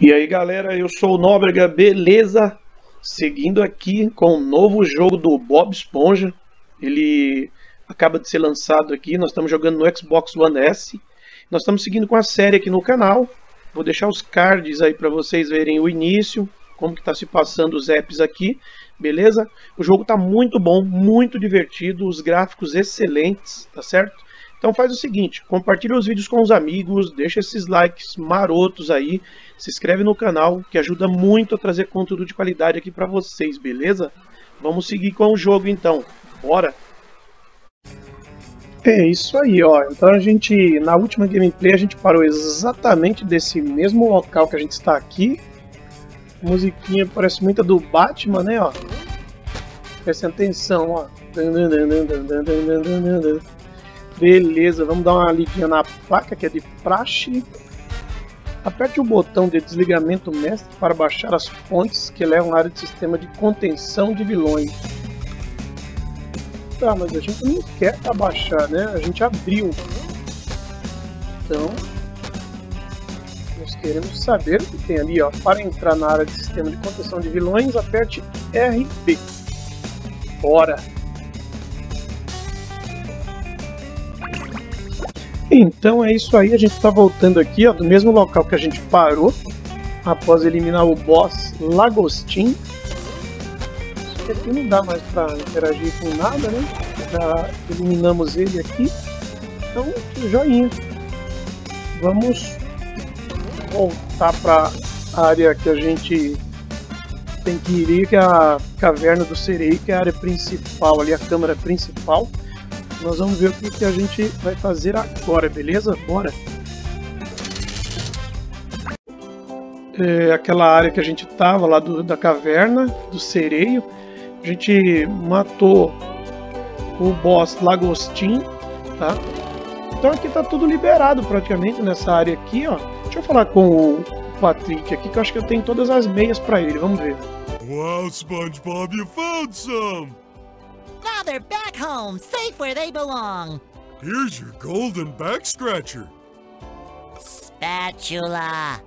E aí galera, eu sou o Nóbrega, beleza? Seguindo aqui com um novo jogo do Bob Esponja. Ele acaba de ser lançado aqui, nós estamos jogando no Xbox One S. Nós estamos seguindo com a série aqui no canal. Vou deixar os cards aí para vocês verem o início, como que está se passando os apps aqui, beleza? O jogo está muito bom, muito divertido, os gráficos excelentes, tá certo? Então faz o seguinte, compartilha os vídeos com os amigos, deixa esses likes marotos aí, se inscreve no canal, que ajuda muito a trazer conteúdo de qualidade aqui para vocês, beleza? Vamos seguir com o jogo então, bora! É isso aí, ó. Então a gente, na última gameplay, a gente parou exatamente desse mesmo local que a gente está aqui. A musiquinha parece muita do Batman, né, ó. Prestem atenção, ó. Beleza, vamos dar uma lidinha na placa, que é de praxe. Aperte o botão de desligamento mestre para baixar as pontes que levam à área de sistema de contenção de vilões. Tá, mas a gente não quer abaixar, né? A gente abriu. Então, nós queremos saber o que tem ali, ó. Para entrar na área de sistema de contenção de vilões, aperte RB. Bora! Então é isso aí, a gente está voltando aqui, ó, do mesmo local que a gente parou após eliminar o boss Lagostim. Só que aqui não dá mais para interagir com nada, né? Já eliminamos ele aqui. Então, joinha. Vamos voltar para a área que a gente tem que ir, que é a Caverna do Sereí, que é a área principal, ali a câmara principal. Nós vamos ver o que a gente vai fazer agora, beleza? Bora! É aquela área que a gente tava lá da caverna, do sereio. A gente matou o boss Lagostim, tá? Então aqui tá tudo liberado praticamente nessa área aqui, ó. Deixa eu falar com o Patrick aqui, que eu acho que eu tenho todas as meias pra ele, vamos ver. Wow, SpongeBob, you found some! Now they're back home, safe where they belong. Here's your golden back scratcher. Spatula.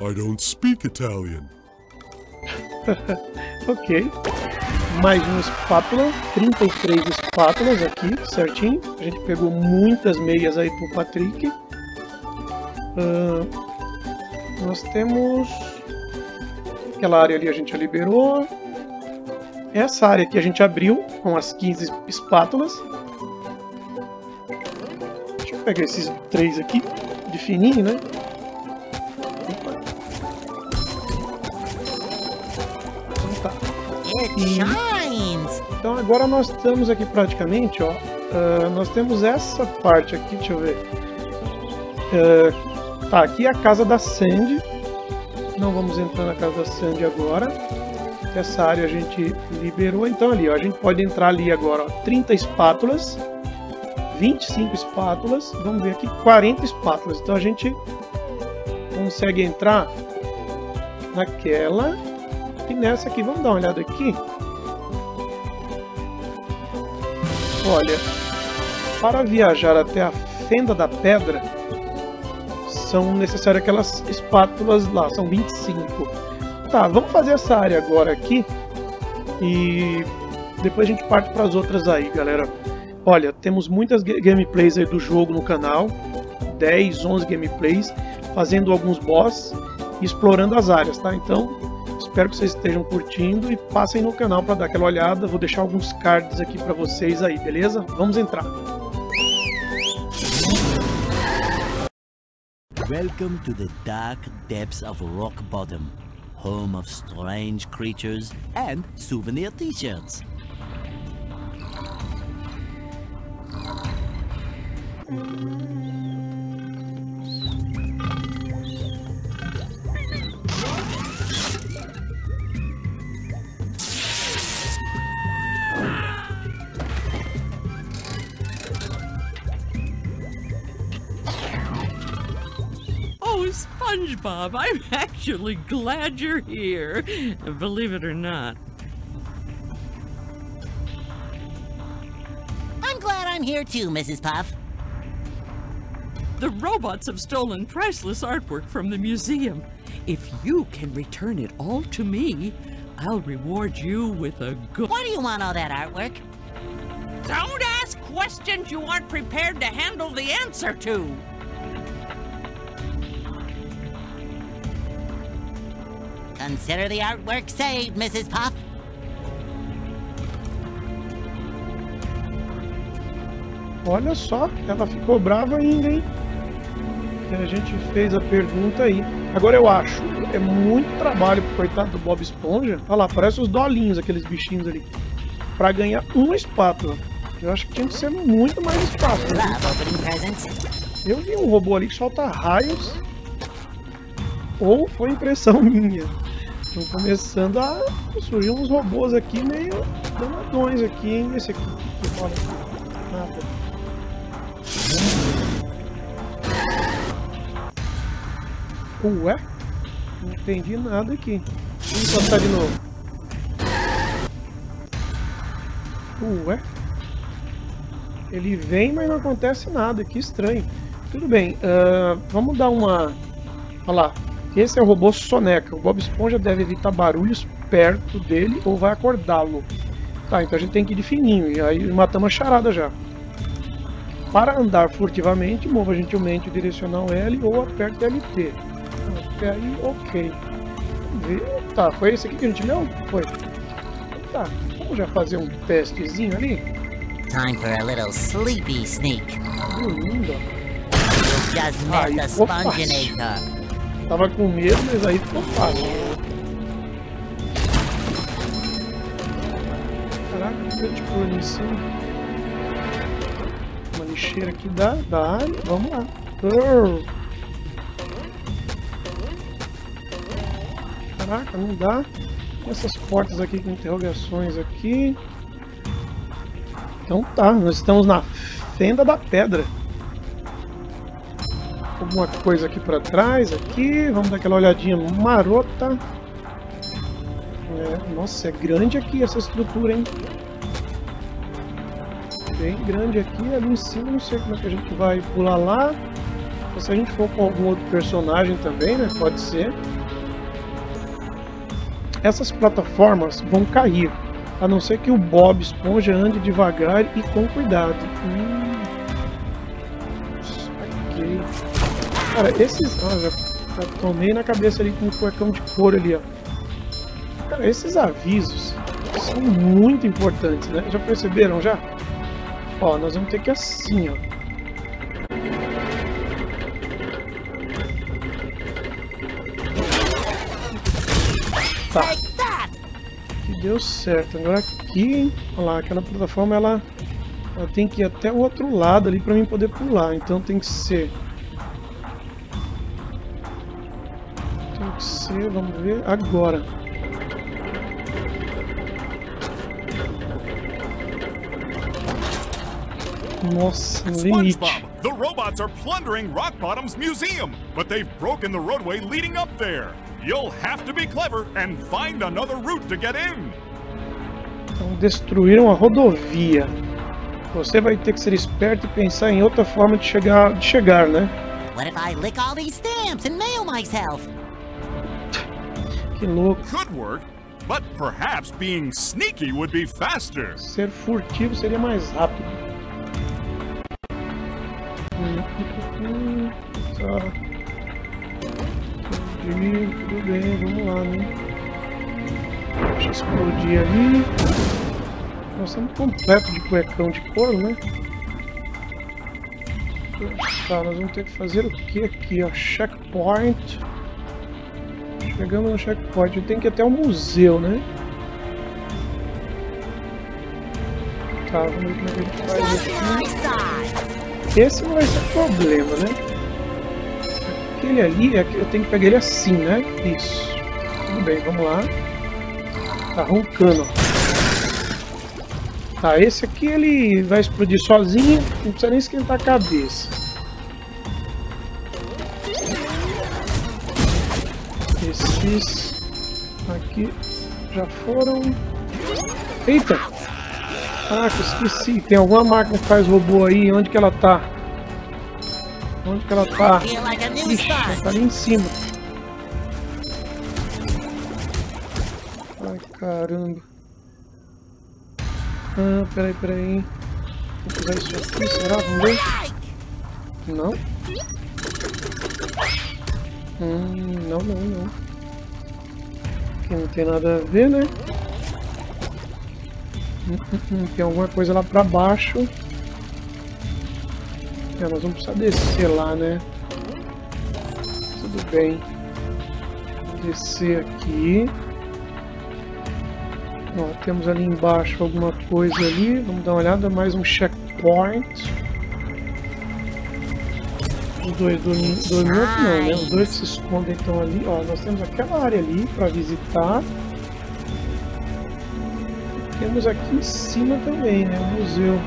I don't speak Italian. Ok. Mais uma espátula. 33 espátulas aqui, certinho. A gente pegou muitas meias aí pro Patrick. Nós temos... Aquela área ali a gente já liberou. Essa área que a gente abriu com as 15 espátulas. Deixa eu pegar esses três aqui, de fininho, né? Opa. Então tá. Então agora nós estamos aqui praticamente, ó. Nós temos essa parte aqui, deixa eu ver. Tá, aqui é a casa da Sandy. Não vamos entrar na casa da Sandy agora. Essa área a gente liberou, então ali, ó, a gente pode entrar ali agora, ó, 30 espátulas, 25 espátulas, vamos ver aqui, 40 espátulas, então a gente consegue entrar naquela e nessa aqui, vamos dar uma olhada aqui. Olha, para viajar até a Fenda da Pedra, são necessárias aquelas espátulas lá, são 25. Tá, vamos fazer essa área agora aqui e depois a gente parte para as outras aí, galera. Olha, temos muitas gameplays aí do jogo no canal, 10, 11 gameplays, fazendo alguns boss e explorando as áreas, tá? Então, espero que vocês estejam curtindo e passem no canal para dar aquela olhada. Vou deixar alguns cards aqui para vocês aí, beleza? Vamos entrar! Welcome to the dark depths of Rock Bottom. Home of strange creatures and souvenir t-shirts. SpongeBob, I'm actually glad you're here, believe it or not. I'm glad I'm here too, Mrs. Puff. The robots have stolen priceless artwork from the museum. If you can return it all to me, I'll reward you with a good... Why do you want all that artwork? Don't ask questions you aren't prepared to handle the answer to. Consider the artwork saved, Mrs. Puff. Olha só, ela ficou brava ainda, hein? A gente fez a pergunta aí. Agora eu acho, é muito trabalho pro coitado do Bob Esponja. Olha lá, parece os dolinhos, aqueles bichinhos ali. Pra ganhar uma espátula. Eu acho que tinha que ser muito mais espátula. Eu vi um robô ali que solta raios. Ou foi impressão minha. Estão começando a surgir uns robôs aqui meio danadões aqui, hein? Esse aqui. Nada. Ué? Não entendi nada aqui. Vamos passar de novo. Ué? Ele vem, mas não acontece nada. Que estranho. Tudo bem. Vamos dar uma... Olha lá. Esse é o robô soneca. O Bob Esponja deve evitar barulhos perto dele ou vai acordá-lo. Tá, então a gente tem que ir de fininho. E aí matamos a charada já. Para andar furtivamente, mova gentilmente o direcional L ou aperte LT. Até aí, ok. Tá, foi esse aqui que a gente leu? Foi. Tá, vamos já fazer um testezinho ali. Time for a little sleepy sneak. Que lindo. Aí ficou fácil. Tava com medo, mas aí ficou fácil. Caraca, que eu te pôr em cima. Lixeira aqui da área, vamos lá. Caraca, não dá. Essas portas aqui com interrogações aqui. Então tá, nós estamos na Fenda da Pedra. Alguma coisa aqui pra trás, aqui. Vamos dar aquela olhadinha marota. É, nossa, é grande aqui essa estrutura, hein? Bem grande aqui, ali em cima, não sei como é que a gente vai pular lá. Ou se a gente for com algum outro personagem também, né? Pode ser. Essas plataformas vão cair, a não ser que o Bob Esponja ande devagar e com cuidado. Ok. Cara, esses... Ah, já tomei na cabeça ali com um cuecão de couro ali, ó. Cara, esses avisos são muito importantes, né? Já perceberam, já? Ó, nós vamos ter que assim, ó. Tá. Que deu certo. Agora aqui, hein? Olha lá, aquela plataforma, ela tem que ir até o outro lado ali pra mim poder pular. Então tem que ser... vamos ver, agora. Nossa, SpongeBob, the robots are plundering Rock Bottom's museum, but they've broken the roadway leading up there. You'll have to be clever and find another route to get in. Então destruíram a rodovia. Você vai ter que ser esperto e pensar em outra forma de chegar, né? What if I lick all these stamps and mail myself? Que louco. Good work, but perhaps being sneaky would be faster. Ser furtivo seria mais rápido. Tá. Tudo bem, vamos lá, né? Deixa eu explodir ali. Nós estamos completo de cuecão de couro, né? Tá, nós vamos ter que fazer o que aqui, ó? Checkpoint. Chegamos no checkpoint. Eu tenho que ir até o museu, né? Tá, vamos ver como é que a gente faz aqui. Esse não vai ser problema, né? Aquele ali, eu tenho que pegar ele assim, né? Isso. Tudo bem, vamos lá. Tá roncando. Tá, esse aqui ele vai explodir sozinho, não precisa nem esquentar a cabeça. Esses aqui já foram... Eita! Ah, esqueci, tem alguma máquina que faz robô aí, onde que ela tá? Onde que ela tá? Ixi, ela tá ali em cima. Ai, caramba. Ah, peraí, peraí. Vou pegar isso aqui, será? Vamos ver? Não. Não, não, não. Aqui não tem nada a ver, né? Tem alguma coisa lá pra baixo. É, nós vamos precisar descer lá, né? Tudo bem. Vou descer aqui. Ó, temos ali embaixo alguma coisa ali. Vamos dar uma olhada. Mais um checkpoint. Os dois não, né? Os dois se escondem então ali. Ó, nós temos aquela área ali pra visitar. E temos aqui em cima também, né? O museu.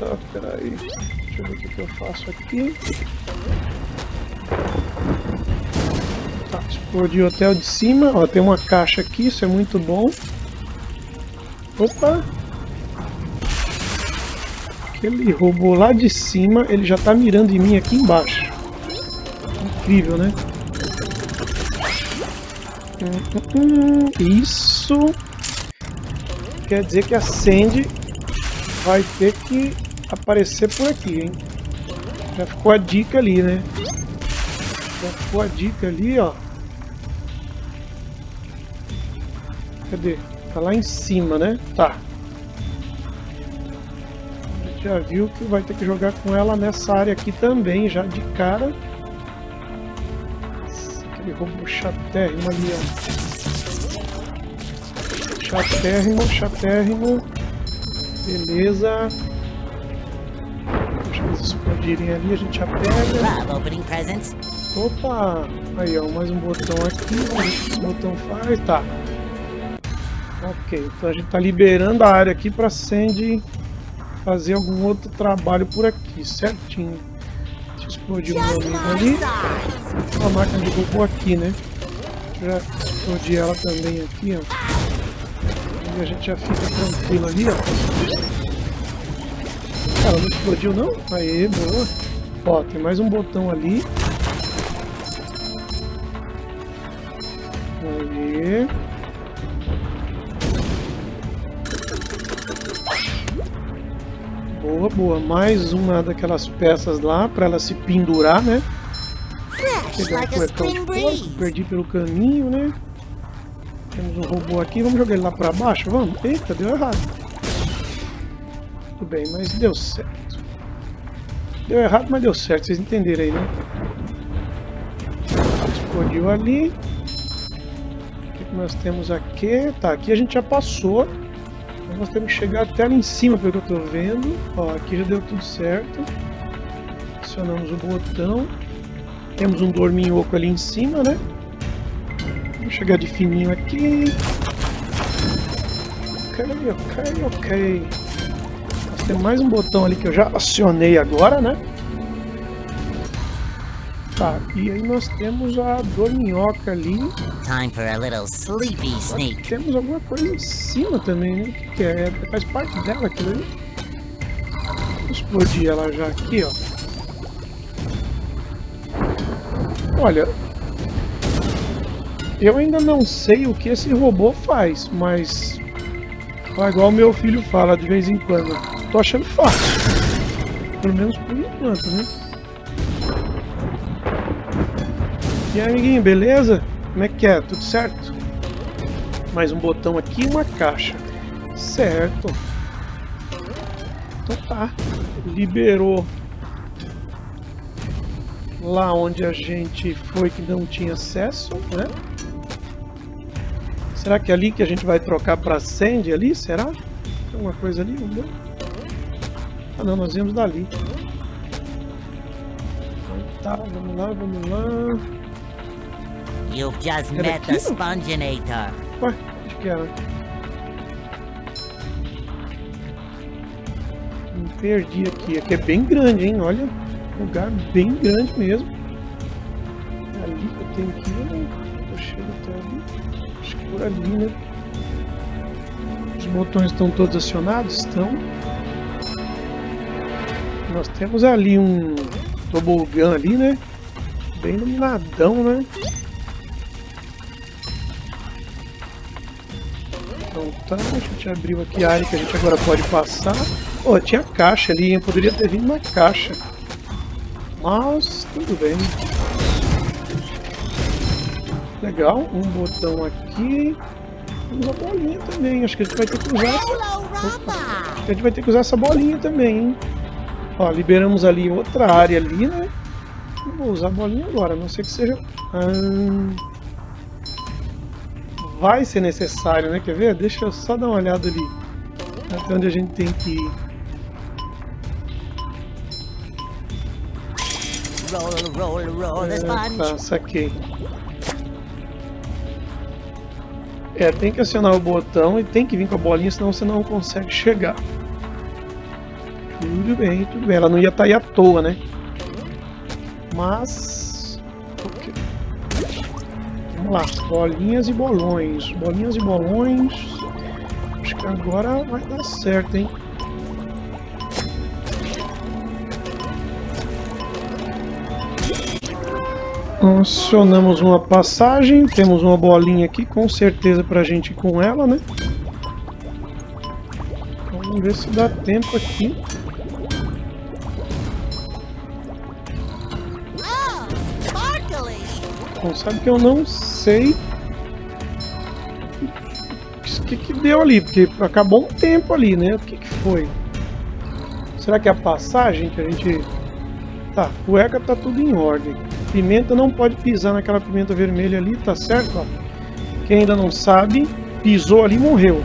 Tá, peraí. Deixa eu ver o que eu faço aqui. Tá, explodiu até o de cima. Ó, tem uma caixa aqui, isso é muito bom. Opa! Aquele robô lá de cima, ele já tá mirando em mim aqui embaixo. Incrível, né? Isso! Quer dizer que a Sandy vai ter que aparecer por aqui, hein? Já ficou a dica ali, né? Já ficou a dica ali, ó. Cadê? Tá lá em cima, né? Tá. A gente já viu que vai ter que jogar com ela nessa área aqui também, já de cara. Aquele robô chatérrimo ali, ó. Chatérrimo, chatérrimo. Beleza. Deixa eles explodirem ali, a gente já pega. Opa! Aí ó, mais um botão aqui. O que esse botão faz? Tá. Ok, então a gente tá liberando a área aqui pra Sandy fazer algum outro trabalho por aqui, certinho. Deixa eu explodir o meu amigo ali. Uma máquina de robô aqui, né? Já explodi ela também aqui, ó. E a gente já fica tranquilo ali, ó. Ela não explodiu não? Aê, boa. Ó, tem mais um botão ali. Aê. Boa, boa. Mais uma daquelas peças lá pra ela se pendurar, né? Pegar um cuecão de porco, perdi pelo caminho, né? Temos um robô aqui, vamos jogar ele lá pra baixo, vamos? Eita, deu errado. Tudo bem, mas deu certo. Deu errado, mas deu certo, vocês entenderam aí, né? Explodiu ali. O que nós temos aqui? Tá, aqui a gente já passou. Então nós temos que chegar até ali em cima, pelo que eu tô vendo. Ó, aqui já deu tudo certo. Acionamos o botão. Temos um dorminhoco ali em cima, né? Vamos chegar de fininho aqui. Ok, ok, ok. Nós temos mais um botão ali que eu já acionei agora, né? Tá, e aí nós temos a dorminhoca ali. Time for a little sleepy snake. Temos alguma coisa em cima também, né? O que é? Faz parte dela aquilo ali. Vou explodir ela já aqui, ó. Olha... eu ainda não sei o que esse robô faz, mas igual meu filho fala de vez em quando, tô achando fácil, pelo menos por enquanto, né? E aí, amiguinho, beleza? Como é que é? Tudo certo? Mais um botão aqui e uma caixa, certo? Então tá, liberou lá onde a gente foi que não tinha acesso, né? Será que é ali que a gente vai trocar para Sandy ali? Será? Tem alguma coisa ali? Vamos ver. Ah não, nós viemos dali. Tá, vamos lá, vamos lá. You've just met the Sponginator. Ué, acho que era. Me perdi aqui. Aqui é bem grande, hein? Olha, lugar bem grande mesmo. É ali que eu tenho que ir. Eu chego até ali. Por ali, né? Os botões estão todos acionados? Estão. Nós temos ali um tobogã ali, né? Bem iluminadão, né? Então tá, deixa eu te abrir aqui a área que a gente agora pode passar. Pô, tinha caixa ali, eu poderia ter vindo na caixa. Mas tudo bem. Legal, um botão aqui. Uma bolinha também, acho que a gente vai ter que usar essa... bolinha também, hein? Ó, liberamos ali outra área ali, né? Não vou usar a bolinha agora, a não ser que seja... Vai ser necessário, né? Quer ver? Deixa eu só dar uma olhada ali até onde a gente tem que ir. Tá, saquei. É, tem que acionar o botão e tem que vir com a bolinha, senão você não consegue chegar. Tudo bem, tudo bem. Ela não ia estar aí à toa, né? Mas... Okay. Vamos lá. Bolinhas e bolões. Bolinhas e bolões. Acho que agora vai dar certo, hein? Acionamos uma passagem, temos uma bolinha aqui, com certeza pra gente ir com ela, né? Vamos ver se dá tempo aqui. Bom, sabe que eu não sei o que deu ali, porque acabou um tempo ali, né? O que foi? Será que é a passagem que a gente... Tá, cueca tá tudo em ordem. Pimenta não pode pisar naquela pimenta vermelha ali, tá certo? Ó. Quem ainda não sabe, pisou ali e morreu.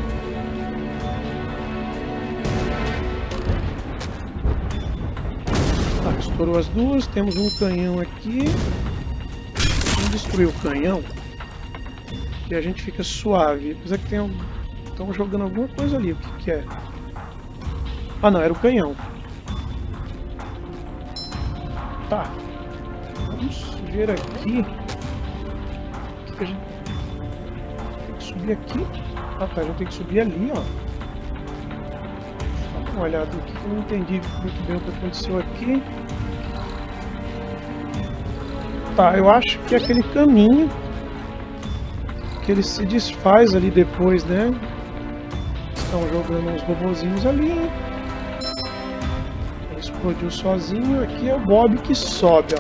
Tá, estourou as duas, temos um canhão aqui. Vamos destruir o canhão. E a gente fica suave. Apesar que tem um... Estão jogando alguma coisa ali, o que que é? Ah não, era o canhão. Tá. Vamos ver aqui. O que a gente... Tem que subir aqui. Ah tá, a gente tem que subir ali, ó. Só dá uma olhada aqui que eu não entendi muito bem o que aconteceu aqui. Tá, eu acho que é aquele caminho que ele se desfaz ali depois, né? Estão jogando uns robozinhos ali. Explodiu sozinho, aqui é o Bob que sobe, ó.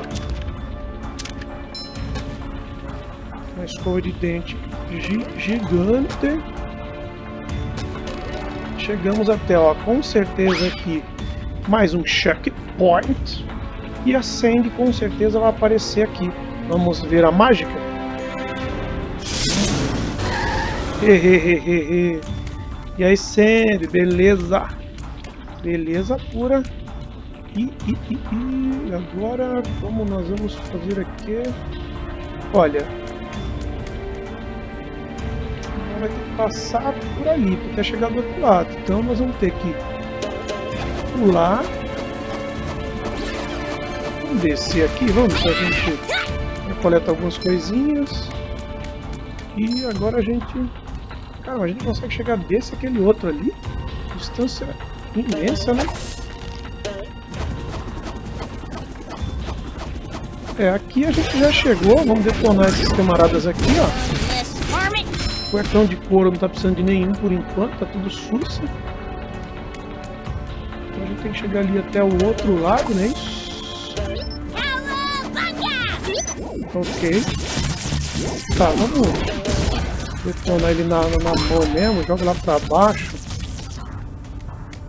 Uma escova de dente gigante. Chegamos até, ó, com certeza aqui, mais um checkpoint. E a Sandy com certeza vai aparecer aqui. Vamos ver a mágica. E aí Sandy, beleza? Beleza pura. E agora, como nós vamos fazer aqui? Olha, vai ter que passar por ali, porque é chegar do outro lado. Então nós vamos ter que pular. Vamos descer aqui, vamos, a gente coleta algumas coisinhas. E agora a gente... Cara, a gente consegue chegar desse aquele outro ali. Distância imensa, né? É, aqui a gente já chegou, vamos detonar esses camaradas aqui, ó. Cuecão de couro não tá precisando de nenhum por enquanto, tá tudo sussa. Então a gente tem que chegar ali até o outro lado, né? Ok. Tá, vamos detonar ele na mão mesmo, joga lá pra baixo.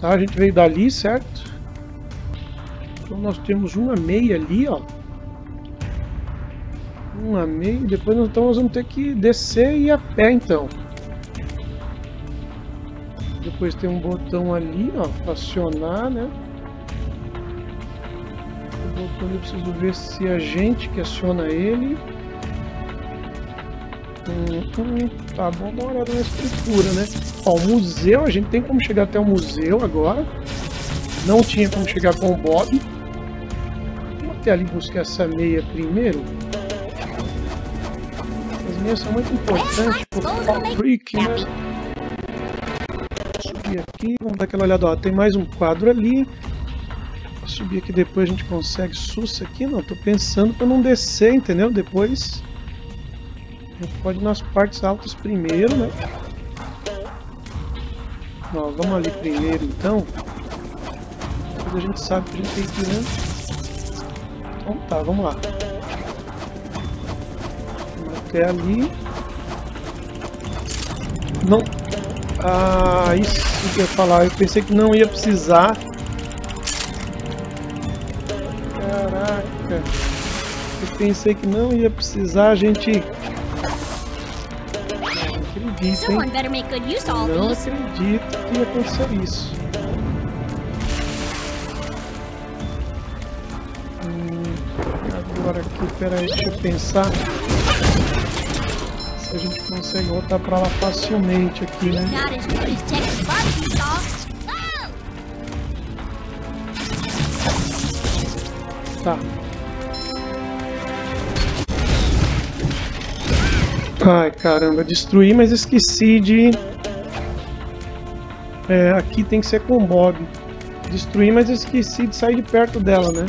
Tá, a gente veio dali, certo? Então nós temos uma meia ali, ó. Uma meia, depois então, nós vamos ter que descer e ir a pé então. Depois tem um botão ali, ó, pra acionar, né? O botão eu preciso ver se a gente que aciona ele. Tá bom, dá uma olhada na estrutura, né? Ó, o museu, a gente tem como chegar até o museu agora. Não tinha como chegar com o Bob. Vamos até ali buscar essa meia primeiro. São muito importantes pro Patrick, né? Subir aqui, vamos dar aquela olhada, ó, tem mais um quadro ali. subir aqui depois a gente consegue sussa aqui, não, tô pensando pra não descer, entendeu? Depois a gente pode ir nas partes altas primeiro, né? Ó, vamos ali primeiro então. Depois a gente sabe que a gente tem que ir, né? Então tá, vamos lá. Vamos até ali. Não. Ah, isso que eu ia falar, eu pensei que não ia precisar. Caraca. Eu pensei que não ia precisar, gente. Acredito, hein? Não acredito que ia acontecer isso. Agora aqui, peraí, deixa eu pensar se a gente consegue voltar pra lá facilmente aqui, né? Tá. Ai, caramba, destruí, mas esqueci de... É, aqui tem que ser com o Bob. Destruí, mas esqueci de sair de perto dela, né?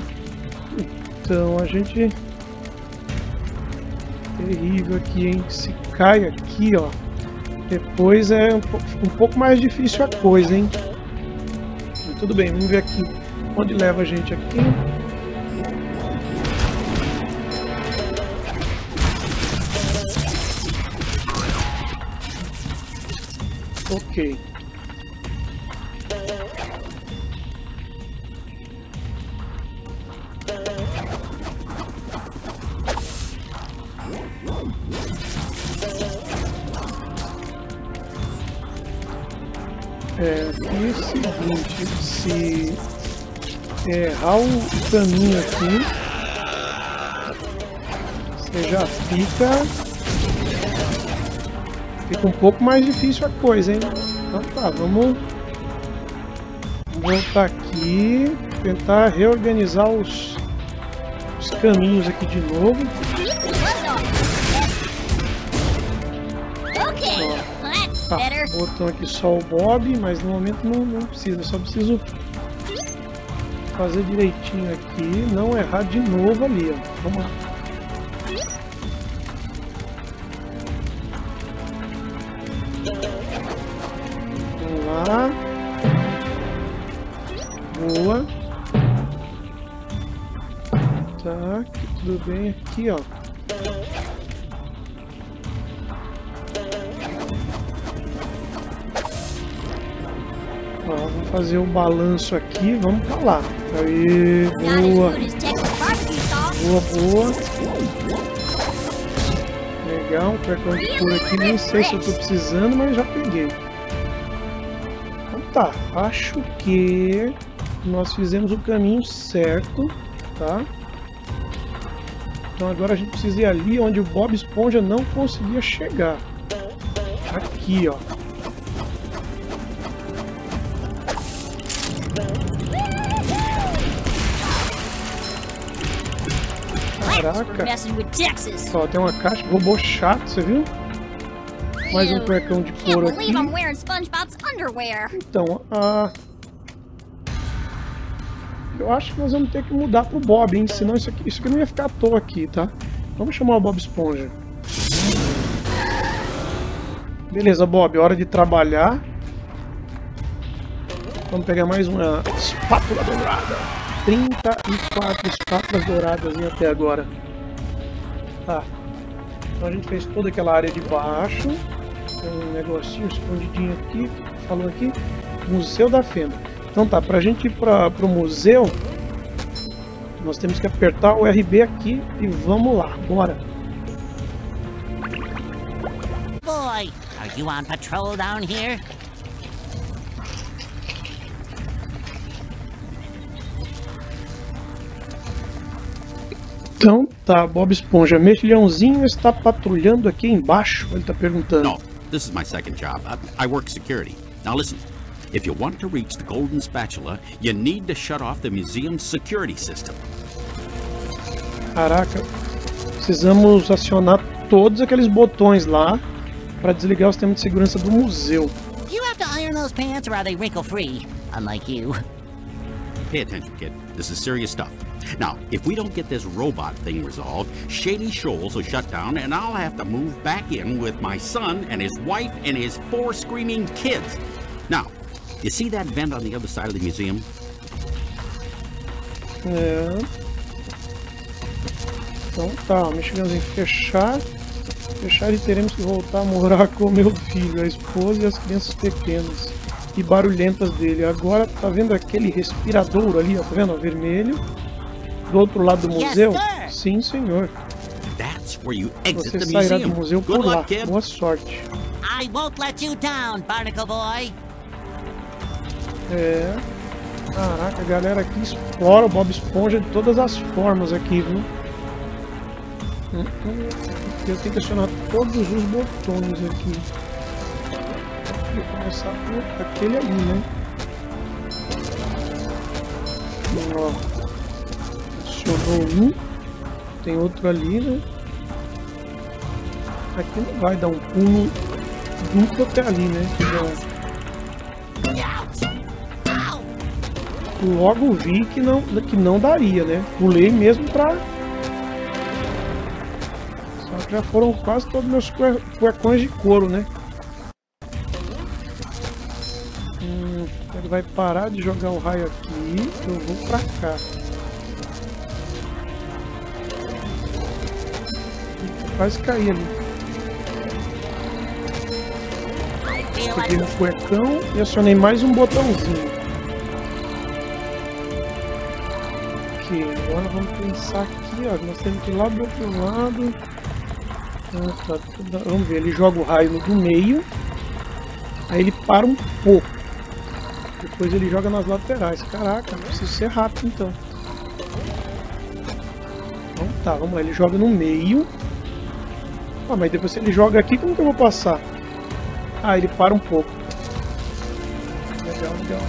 Então, a gente... Terrível aqui, hein? Se cai aqui, ó. Depois é um pouco mais difícil a coisa, hein? Mas tudo bem, vamos ver aqui. Onde leva a gente aqui? Ok. É, aqui é o seguinte, se errar o caminho aqui, você já fica... Fica um pouco mais difícil a coisa, hein? Então tá, vamos voltar aqui, tentar reorganizar os caminhos aqui de novo. Tá, botou aqui só o Bob, mas no momento não precisa, só preciso fazer direitinho aqui, não errar de novo ali, ó. Vamos lá. Boa. Tá, tudo bem aqui, ó. Ó, vamos fazer o balanço aqui, vamos pra lá. Aí, boa. Boa, boa. Legal, cartão de cura aqui, nem sei se eu tô precisando, mas já peguei. Tá, acho que nós fizemos o caminho certo, tá? Então agora a gente precisa ir ali onde o Bob Esponja não conseguia chegar. Aqui, ó. Caraca! Ó, tem uma caixa, robô chato, você viu? Mais um cuecão de couro aqui. Então, eu acho que nós vamos ter que mudar pro Bob, hein? Senão isso aqui não ia ficar à toa aqui, tá? Vamos chamar o Bob Esponja. Beleza, Bob, hora de trabalhar. Vamos pegar mais uma espátula dourada. 34 espátulas douradas hein, até agora. Tá. Então a gente fez toda aquela área de baixo. Tem um negocinho escondidinho aqui, falou aqui, Museu da Fenda. Então tá, pra gente ir pro museu, nós temos que apertar o RB aqui e vamos lá, bora! Boy, are you on patrol down here? Então tá, Bob Esponja, mexilhãozinho está patrulhando aqui embaixo, ele tá perguntando. Não, this is my second job. I work security. Now listen, if you want to reach the golden spatula, you need to shut off the museum's security system. Caraca, precisamos acionar todos aqueles botões lá para desligar o sistema de segurança do museu. You have to iron those pants or are they wrinkle free, unlike you. Pay attention, kid. This is serious stuff. Now, if we don't get this robot thing resolved, Shady Shoals will shut down and I'll have to move back in with my son and his wife and his 4 screaming kids. Now, you see that vent on the other side of the museum? É. Então tá, mexilhãozinho em fechar. Fechar e teremos que voltar a morar com meu filho, a esposa e as crianças pequenas e barulhentas dele. Agora tá vendo aquele respirador ali, ó, tá vendo? Vermelho. Do outro lado do museu? Sim, senhor. Você sairá do museu por lá. Boa sorte. É. Caraca, a galera aqui explora o Bob Esponja de todas as formas aqui, viu? Eu tenho que acionar todos os botões aqui. Vou começar por aquele ali, né? Ó. Tem outro ali, né? Aqui não vai dar um pulo duplo até ali, né? Então, logo vi que não daria, né? Pulei mesmo pra... Só que já foram quase todos meus cuecões de couro, né? Ele vai parar de jogar o raio aqui. Eu vou pra cá. Quase caí ali. Peguei no cuecão e acionei mais um botãozinho. Ok, agora vamos pensar aqui, ó. Nós temos que ir lá do outro lado. Ah, tá, vamos ver, ele joga o raio do meio. Aí ele para um pouco. Depois ele joga nas laterais. Caraca, preciso ser rápido então. Então tá, vamos lá, ele joga no meio. Ah, mas depois se ele joga aqui, como que eu vou passar? Ah, ele para um pouco. Legal, legal.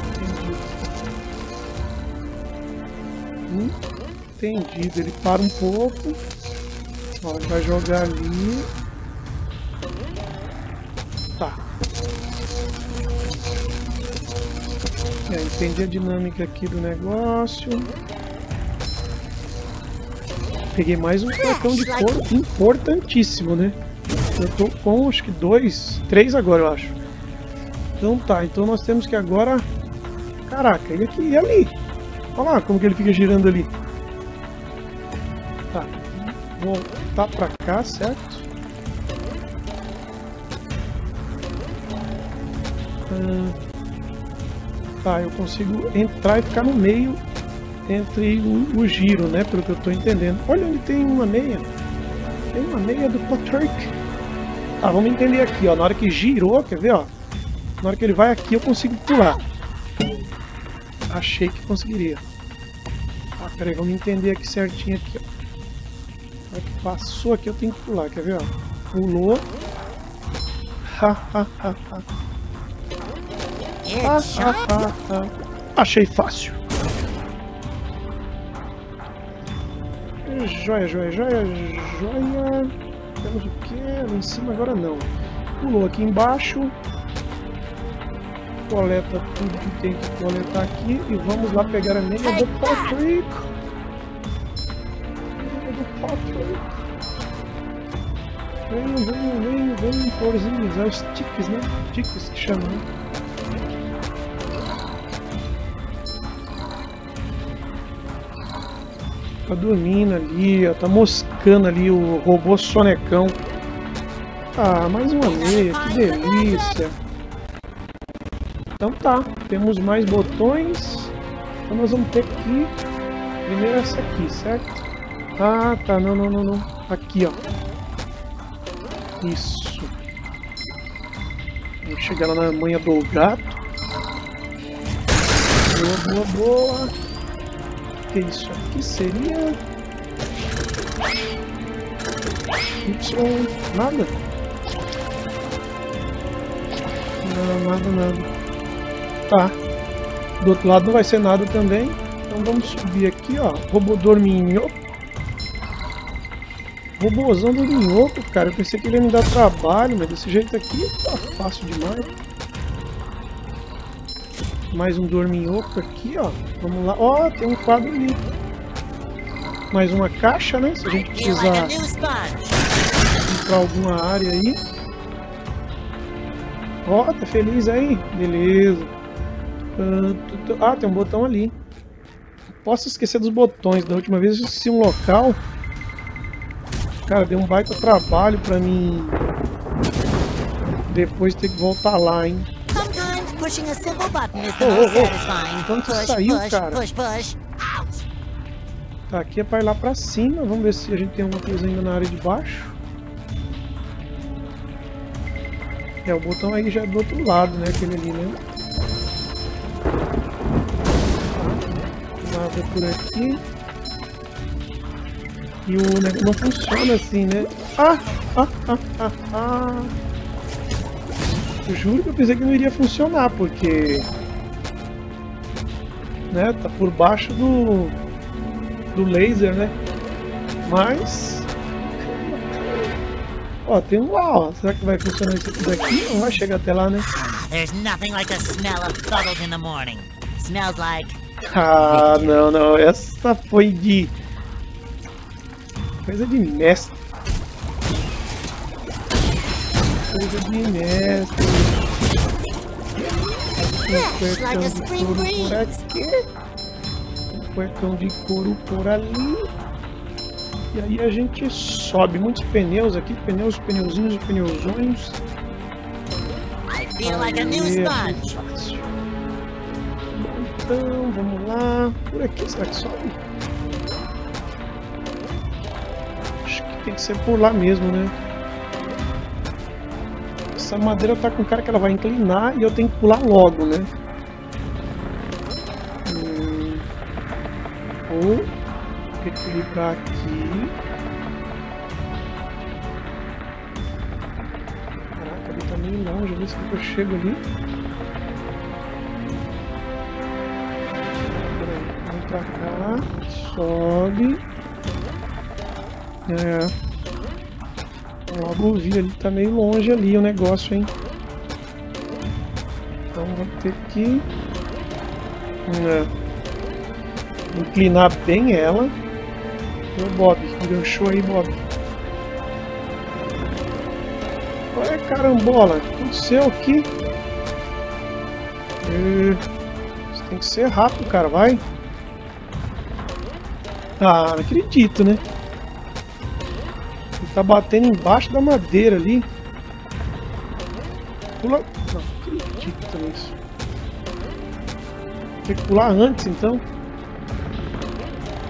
Entendido. Entendido, ele para um pouco. Ó, ele vai jogar ali. Tá. É, entendi a dinâmica aqui do negócio. Peguei mais um cartão de couro importantíssimo, né? Eu tô com acho que 2, 3 agora, eu acho. Então tá, então nós temos que agora... Caraca, ele aqui e ali. Olha lá como que ele fica girando ali. Tá, vou voltar pra cá, certo? Tá, eu consigo entrar e ficar no meio... Entre o giro, né? Pelo que eu tô entendendo. Olha, ele tem uma meia. Tem uma meia do Patrick. Tá, vamos entender aqui, ó. Na hora que girou, quer ver, ó. Na hora que ele vai aqui, eu consigo pular. Achei que conseguiria. Ah, peraí, vamos entender aqui certinho aqui, ó. Na hora que passou aqui, eu tenho que pular, quer ver, ó. Pulou. Ha, ha, ha, ha. Ha, ha, ha, ha. Achei fácil. Joia, joia, joia, joia. Temos o que? Lá em cima agora não. Pulou aqui embaixo. Coleta tudo que tem que coletar aqui. E vamos lá pegar a meia do Patrick. Meia do Patrick. Vem, vem, vem, vem. Florzinhos, é os tiques, né? Tiques que chamam, né? Tá dormindo ali, ó, tá moscando ali o robô sonecão. Ah, mais uma meia, que delícia. Então tá, temos mais botões. Então nós vamos ter que... Primeiro essa aqui, certo? Ah, tá, não, não, não, não. Aqui, ó. Isso. Vamos chegar lá na manha do gato. Boa, boa, boa. Isso aqui seria... Y... Nada? Não, nada, nada. Tá. Do outro lado não vai ser nada também. Então vamos subir aqui, ó. Robô dorminhoco. Robôzão dorminhoco, cara. Eu pensei que ele ia me dar trabalho, mas desse jeito aqui tá fácil demais. Mais um dorminhoco aqui, ó. Vamos lá. Ó, tem um quadro ali. Mais uma caixa, né? Se a gente precisar ir pra alguma área aí. Ó, tá feliz aí? Beleza. Ah, tem um botão ali. Posso esquecer dos botões. Da última vez eu esqueci um local. Cara, deu um baita trabalho pra mim. Depois ter que voltar lá, hein? Quanto você saiu, cara? Tá, aqui é pra ir lá pra cima. Vamos ver se a gente tem alguma coisa ainda na área de baixo. É, o botão aí já é do outro lado, né? Aquele ali, né? Nada por aqui. E o negócio não funciona assim, né? Ah! Eu juro que eu pensei que não iria funcionar, porque... né? Tá por baixo do laser, né? Mas... ó, tem um lá, ó. Será que vai funcionar isso daqui? Não vai chegar até lá, né? Ah, não, não. Essa foi de... Coisa de mestre. Um cuecão de couro por ali. E aí a gente sobe. Muitos pneus aqui. Pneus, pneuzinhos, pneuzões. Então, vamos lá. Por aqui, será que sobe? Acho que tem que ser por lá mesmo, né? Essa madeira tá com cara que ela vai inclinar e eu tenho que pular logo, né? Vou equilibrar aqui. Caraca, ele tá meio longe, vê se eu chego ali. Vamos pra cá, sobe. É. Logo vi, ele tá meio longe ali o negócio, hein? Então vamos ter que inclinar bem ela. O Bob, enganchou aí, Bob. Olha, carambola, o que aconteceu aqui? Você tem que ser rápido, cara, vai. Ah, não acredito, né? Tá batendo embaixo da madeira ali. Pula. Não, que ridículo isso. Tem que pular antes então.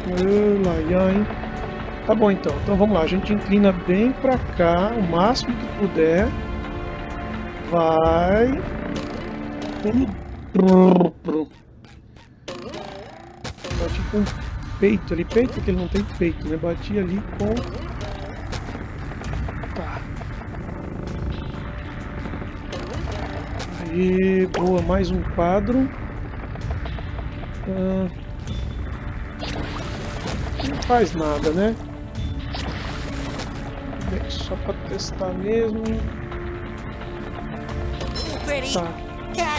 Hein? Tá bom então. Então vamos lá. A gente inclina bem pra cá. O máximo que puder. Vai. Bati com o peito ali. Peito, porque ele não tem peito, né? Bati ali com. E boa, mais um quadro. Não faz nada, né? Só pra testar mesmo. Tá.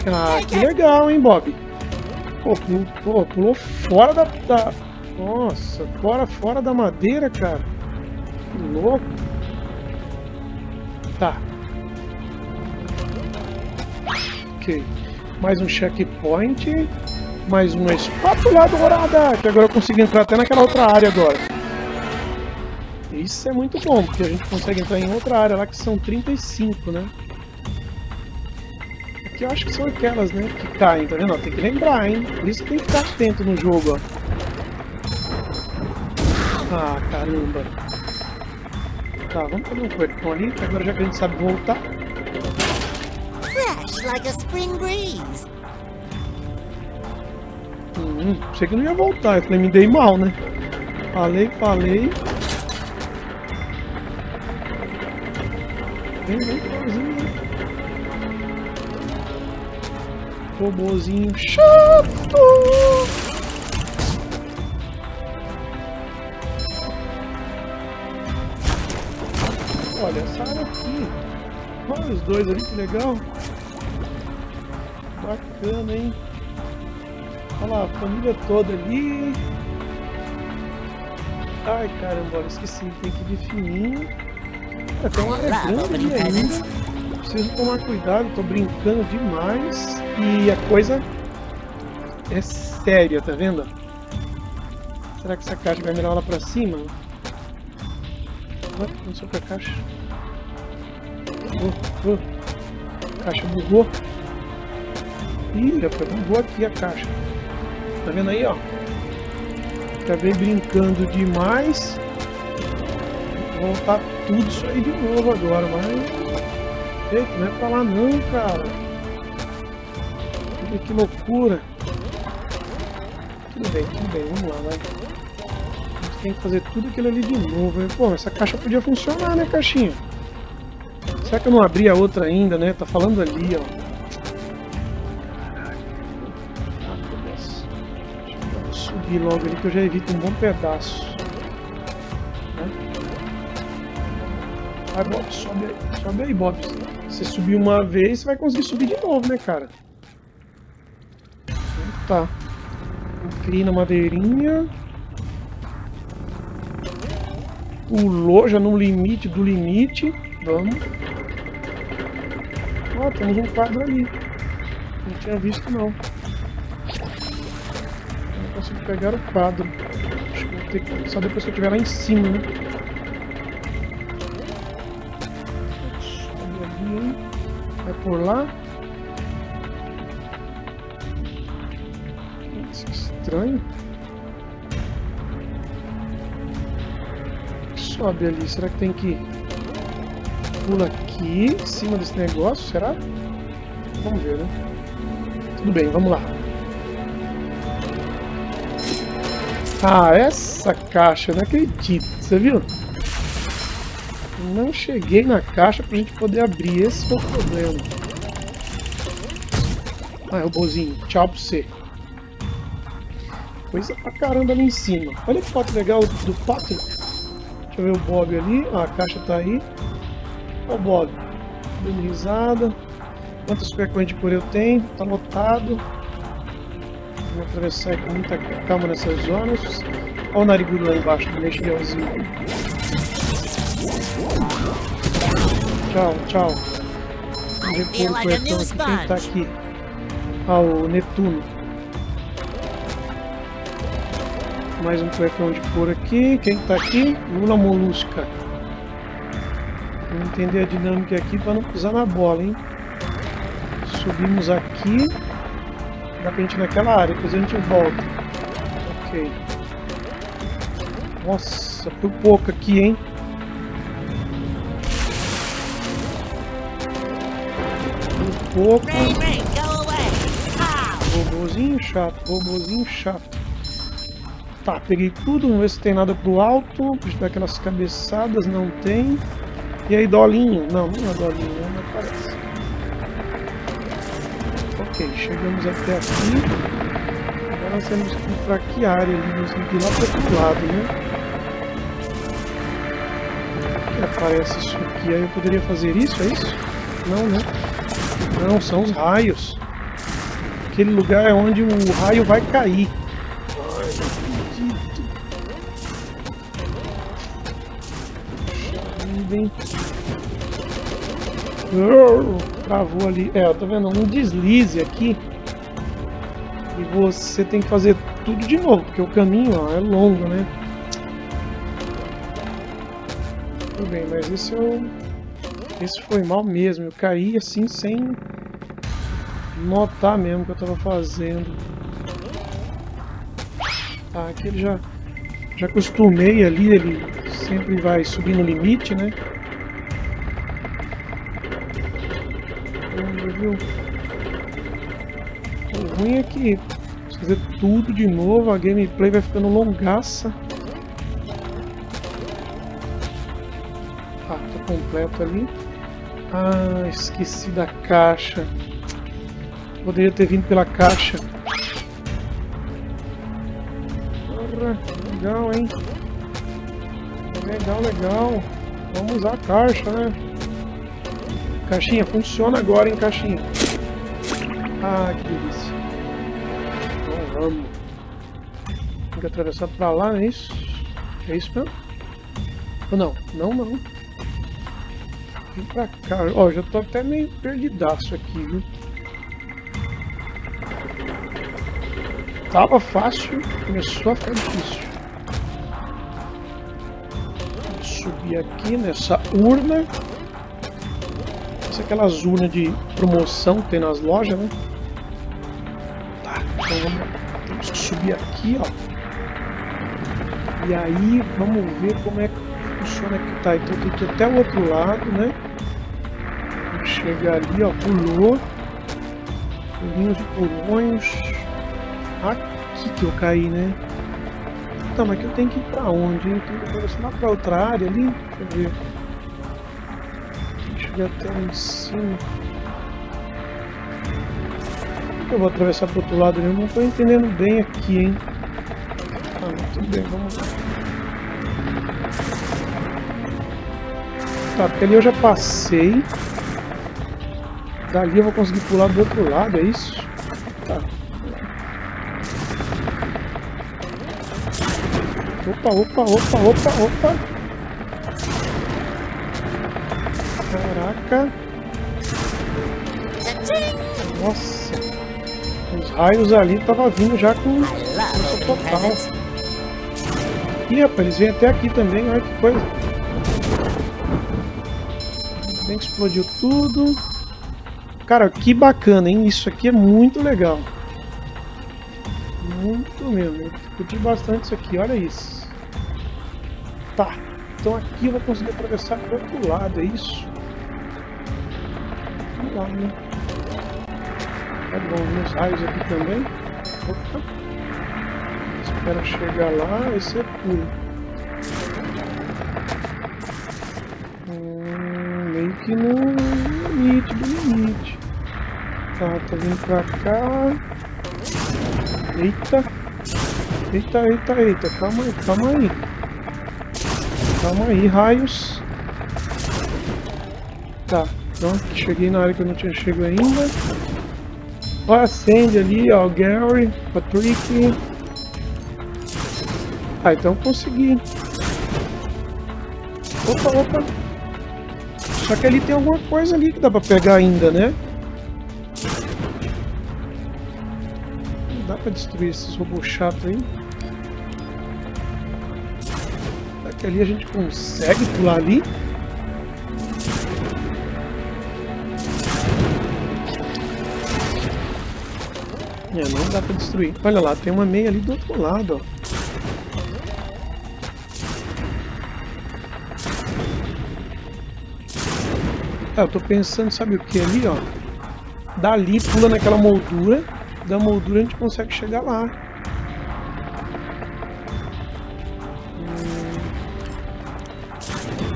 Ah, que legal, hein, Bob? Pô, pulou fora da... Nossa, fora da madeira, cara. Que louco. Tá. Ok, mais um checkpoint, mais uma espátula dourada, que agora eu consigo entrar até naquela outra área agora. Isso é muito bom, porque a gente consegue entrar em outra área lá que são 35, né? Aqui eu acho que são aquelas, né, que caem, tá vendo? Ó, tem que lembrar, hein? Por isso que tem que ficar atento no jogo, ó. Ah, caramba. Tá, vamos fazer um cuecão ali, que agora já que a gente sabe voltar. Achei que não ia voltar, eu falei, me dei mal, né? Falei. Vem, robôzinho chato! Olha, essa área aqui. Olha os dois ali, que legal. Bacana, hein? Olha lá, a família toda ali. Ai, caramba, eu esqueci. Tem que definir. É, tem uma área grande aí. Preciso tomar cuidado, tô brincando demais. E a coisa é séria, tá vendo? Será que essa caixa vai mirar lá pra cima? Ué, não sou pra caixa. A caixa bugou. Ih, já bugou aqui a caixa. Tá vendo aí, ó? Acabei brincando demais. Vou voltar tudo isso aí de novo agora, mas... Eita, não é pra lá não, cara. Olha que loucura. Tudo bem, vamos lá, vai. A gente tem que fazer tudo aquilo ali de novo. Pô, essa caixa podia funcionar, né, caixinha? Será que eu não abri a outra ainda, né? Tá falando ali, ó. Vou subir logo ali que eu já evito um bom pedaço. Vai, Bob, sobe aí, Bob. Você subir uma vez, você vai conseguir subir de novo, né, cara? Tá. Inclina a madeirinha. Pulou já no limite do limite. Vamos. Ó, temos um quadro ali. Não tinha visto, não. Eu não consigo pegar o quadro. Acho que vou ter que... Só depois que eu estiver lá em cima, né? Sobe ali. Vai por lá. Estranho. Sobe ali. Será que tem que... Pula aqui, em cima desse negócio, será? Vamos ver, né? Tudo bem, vamos lá. Ah, essa caixa, eu não acredito, você viu? Não cheguei na caixa pra gente poder abrir, esse foi o problema. Ah, robôzinho, tchau pra você. Coisa pra caramba ali em cima. Olha que foto legal do Patrick. Deixa eu ver o Bob ali, ah, a caixa tá aí. Olha o Bob, dando risada. Quantas supercoins de cor eu tenho? Tá lotado. Vou atravessar com muita calma nessas zonas. Olha o narigudo lá embaixo do mexilhãozinho. Tchau, tchau. Repor o coletão aqui. Quem tá aqui? Ah, o Netuno. Mais um coletão de cor aqui. Quem tá aqui? Lula Molusca. Vamos entender a dinâmica aqui para não pisar na bola, hein? Subimos aqui. Dá pra gente ir naquela área, depois a gente volta. Ok. Nossa, por pouco aqui, hein? Por pouco. Robozinho chato, robozinho chato. Tá, peguei tudo, vamos ver se tem nada pro alto. Deixa eu dar aquelas cabeçadas, não tem. E aí, dolinho? Não, não é dolinho, não aparece. Ok, chegamos até aqui. Agora nós temos que ir para que área ali? Nós temos que ir lá para outro lado, né? Que aparece isso aqui. Aí eu poderia fazer isso, é isso? Não, né? Não, são os raios. Aquele lugar é onde o raio vai cair. Travou ali. É, tá vendo? Um deslize aqui. E você tem que fazer tudo de novo, porque o caminho, ó, é longo, né? Tudo bem, mas esse foi mal mesmo. Eu caí assim sem notar mesmo o que eu tava fazendo. Tá, aqui ele já acostumei ali, ele sempre vai subir no limite, né? Viu? O ruim é que se fazer tudo de novo, a gameplay vai ficando longaça. Ah, tá completo ali. Ah, esqueci da caixa. Poderia ter vindo pela caixa. Porra, legal, hein? Legal, legal. Vamos usar a caixa, né? Caixinha, funciona agora, hein, caixinha? Ah, que delícia. Vamos. Tem que atravessar pra lá, não é isso? É isso mesmo? Ou não? Não, não. Vem pra cá. Ó, já tô até meio perdidaço aqui, viu? Tava fácil, começou a ficar difícil. Vou subir aqui nessa urna. Essa é aquelas urnas de promoção que tem nas lojas, né? Tá, então vamos, temos que subir aqui, ó. E aí, vamos ver como é que funciona aqui. Tá, então tem que ir até o outro lado, né? Chega ali, ó, pulou. Pulinhos e pulões. Aqui que eu caí, né? Tá, mas que eu tenho que ir pra onde? Eu tenho que atravessar lá pra outra área ali? Deixa eu ver. Deixa eu ver até lá em cima. Como que eu vou atravessar pro outro lado? Eu não tô entendendo bem aqui, hein? Tá, mas tudo bem, vamos lá. Tá, porque ali eu já passei. Dali eu vou conseguir pular do outro lado, é isso? Tá. Opa, opa, opa, opa, opa! Caraca! Nossa! Os raios ali estavam vindo já com força total. Ih, rapaz, eles vêm até aqui também, olha que coisa! Bem que explodiu tudo. Cara, que bacana, hein? Isso aqui é muito legal. Muito mesmo, eu curti bastante isso aqui, olha isso. Tá, então aqui eu vou conseguir atravessar pro outro lado, é isso? Vamos lá, né? Tá bom, meus raios aqui também. Opa. Espera chegar lá, esse é pulo. Meio que no limite do limite. Tá, tô vindo pra cá. Eita, eita, eita, eita, calma aí, calma aí. Calma aí, raios. Tá, pronto, cheguei na área que eu não tinha chegado ainda. Olha a Sandy ali, ó, o Gary, Patrick. Ah, então consegui. Opa, opa. Só que ali tem alguma coisa ali que dá pra pegar ainda, né? Dá pra destruir esses robôs chatos aí? Será que ali a gente consegue pular ali? É, não dá pra destruir. Olha lá, tem uma meia ali do outro lado, ó. Ah, eu tô pensando, sabe o que ali, ó? Dali, pula naquela moldura. Da moldura a gente consegue chegar lá.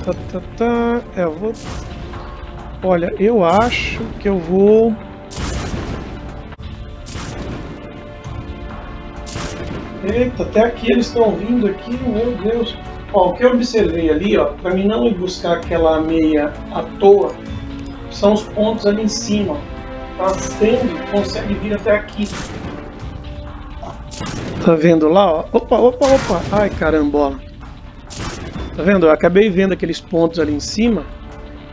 Tá, tá, tá. É, eu vou... Olha, eu acho que eu vou... Eita, até aqui eles estão vindo aqui, meu Deus. Ó, o que eu observei ali, ó, pra mim não ir buscar aquela meia à toa, são os pontos ali em cima. A Sandy consegue vir até aqui. Tá vendo lá, ó? Opa, opa, opa. Ai, carambola. Tá vendo? Eu acabei vendo aqueles pontos ali em cima.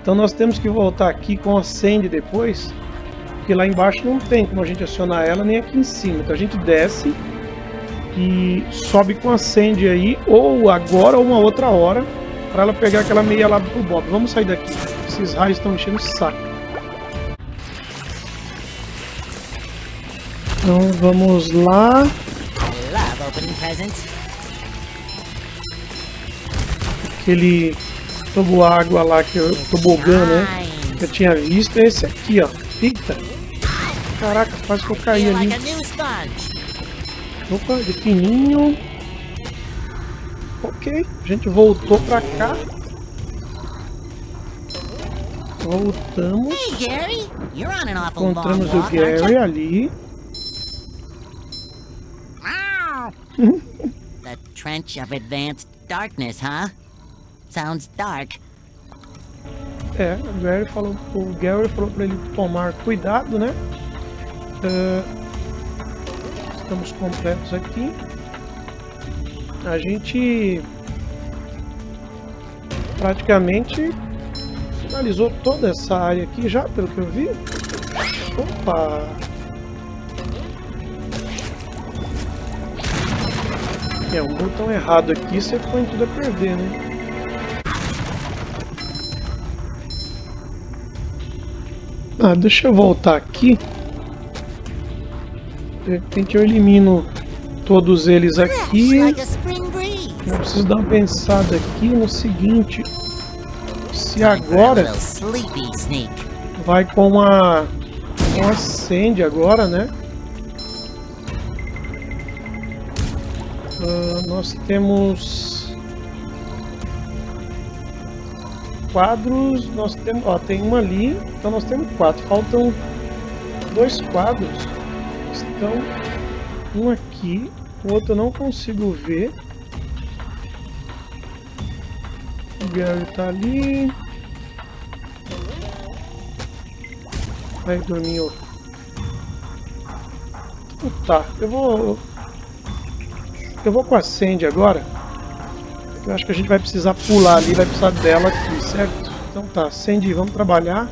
Então nós temos que voltar aqui com a Sandy depois. Porque lá embaixo não tem como a gente acionar ela nem aqui em cima. Então a gente desce e sobe com a Sandy aí. Ou agora ou uma outra hora. Pra ela pegar aquela meia lá pro Bob. Vamos sair daqui. Esses raios estão enchendo o saco. Então vamos lá. Aquele toboágua lá que eu tô bogando, né? Que eu tinha visto é esse aqui, ó. Eita! Caraca, quase que eu caí ali. Opa, de fininho. Ok, a gente voltou pra cá. Voltamos. Encontramos o Gary ali. The trench of advanced darkness, huh? Sounds dark. É, o Gary falou pra ele tomar cuidado, né? estamos completos aqui. A gente praticamente finalizou toda essa área aqui já, pelo que eu vi. Opa! É, um botão errado aqui, você põe tudo a perder, né? Ah, deixa eu voltar aqui. De repente eu elimino todos eles aqui. Eu preciso dar uma pensada aqui no seguinte. Se agora vai com a Sandy agora, né? Nós temos quadros, nós temos, ó, tem uma ali, então nós temos quatro, faltam dois quadros, estão um aqui, o outro eu não consigo ver, o Gary tá ali, vai dormir, tá, eu vou com a Sandy agora. Eu acho que a gente vai precisar pular ali, vai precisar dela aqui, certo? Então tá, Sandy, vamos trabalhar.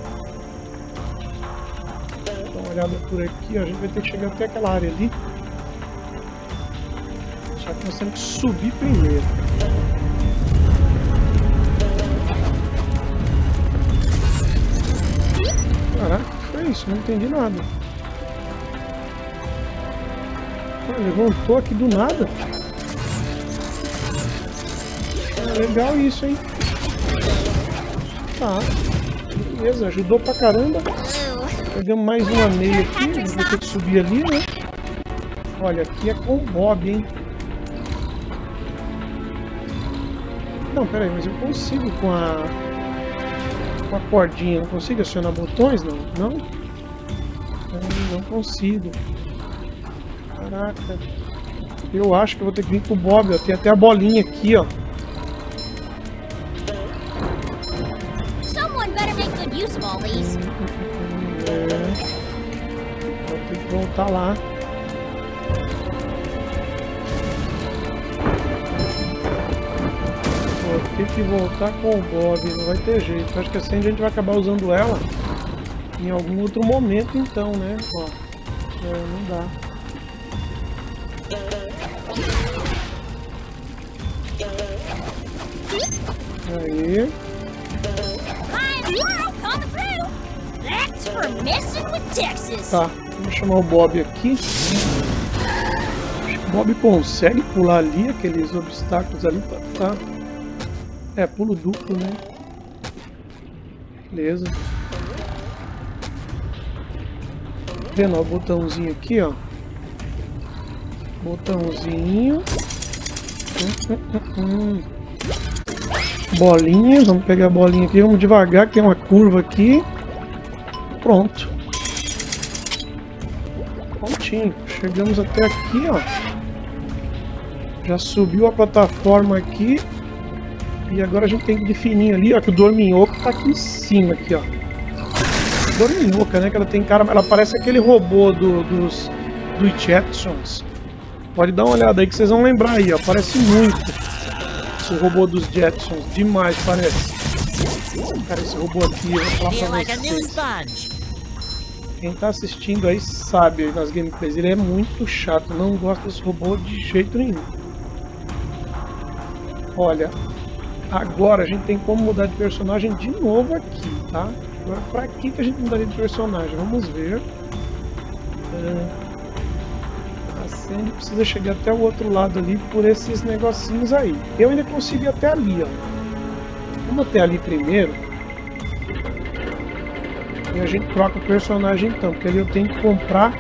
Dá uma olhada por aqui, ó. A gente vai ter que chegar até aquela área ali. Só que nós temos que subir primeiro. Caraca, que foi isso? Não entendi nada. Olha, levantou aqui do nada. Legal isso, hein? Tá. Beleza, ajudou pra caramba. Pegamos mais uma meia aqui. A gente vai ter que subir ali, né? Olha, aqui é com o Bob, hein? Não, peraí, mas eu consigo com a... com a cordinha. Não consigo acionar botões, não? Não? Não consigo. Caraca. Eu acho que eu vou ter que vir com o Bob, ó. Tem até a bolinha aqui, ó. Tá lá. Vou ter que voltar com o Bob, não vai ter jeito. Acho que assim a gente vai acabar usando ela em algum outro momento, então, né? Ó, é, não dá. Aí. Tá. Vamos chamar o Bob aqui. Acho que o Bob consegue pular ali, aqueles obstáculos ali. Tá. É, pulo duplo, né? Beleza. Vendo, ó, o botãozinho aqui, ó. Botãozinho. Bolinha, vamos pegar a bolinha aqui. Vamos devagar, que tem uma curva aqui. Pronto. Chegamos até aqui, ó. Já subiu a plataforma aqui. E agora a gente tem que definir ali, ó, que o Dorminhoca tá aqui em cima, aqui, ó. Dorminhoca, né? Que ela tem cara... ela parece aquele robô dos Jetsons. Pode dar uma olhada aí que vocês vão lembrar aí, ó. Parece muito esse robô dos Jetsons. Demais, parece. Cara, esse robô aqui, eu vou falar pra vocês. Quem tá assistindo aí sabe, nas gameplays, ele é muito chato, não gosto desse robô de jeito nenhum. Olha, agora a gente tem como mudar de personagem de novo aqui, tá? Agora, pra que a gente mudaria de personagem? Vamos ver. A Sandy precisa chegar até o outro lado ali por esses negocinhos aí. Eu ainda consegui até ali, ó. Vamos até ali primeiro. E a gente troca o personagem então, porque ali eu tenho que comprar.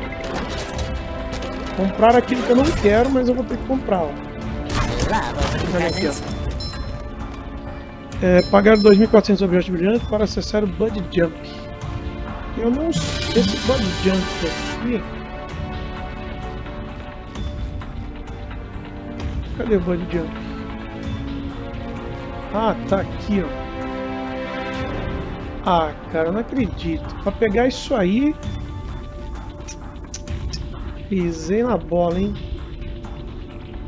Comprar aquilo que eu não quero, mas eu vou ter que comprar, ó. Olha aqui, ó. É, pagar 2.400 objetos brilhantes para acessar o Bud Jump. Eu não sei. Esse Bud Jump aqui. Cadê o Bud Jump? Ah, tá aqui, ó. Ah, cara, eu não acredito. Pra pegar isso aí... Pisei na bola, hein?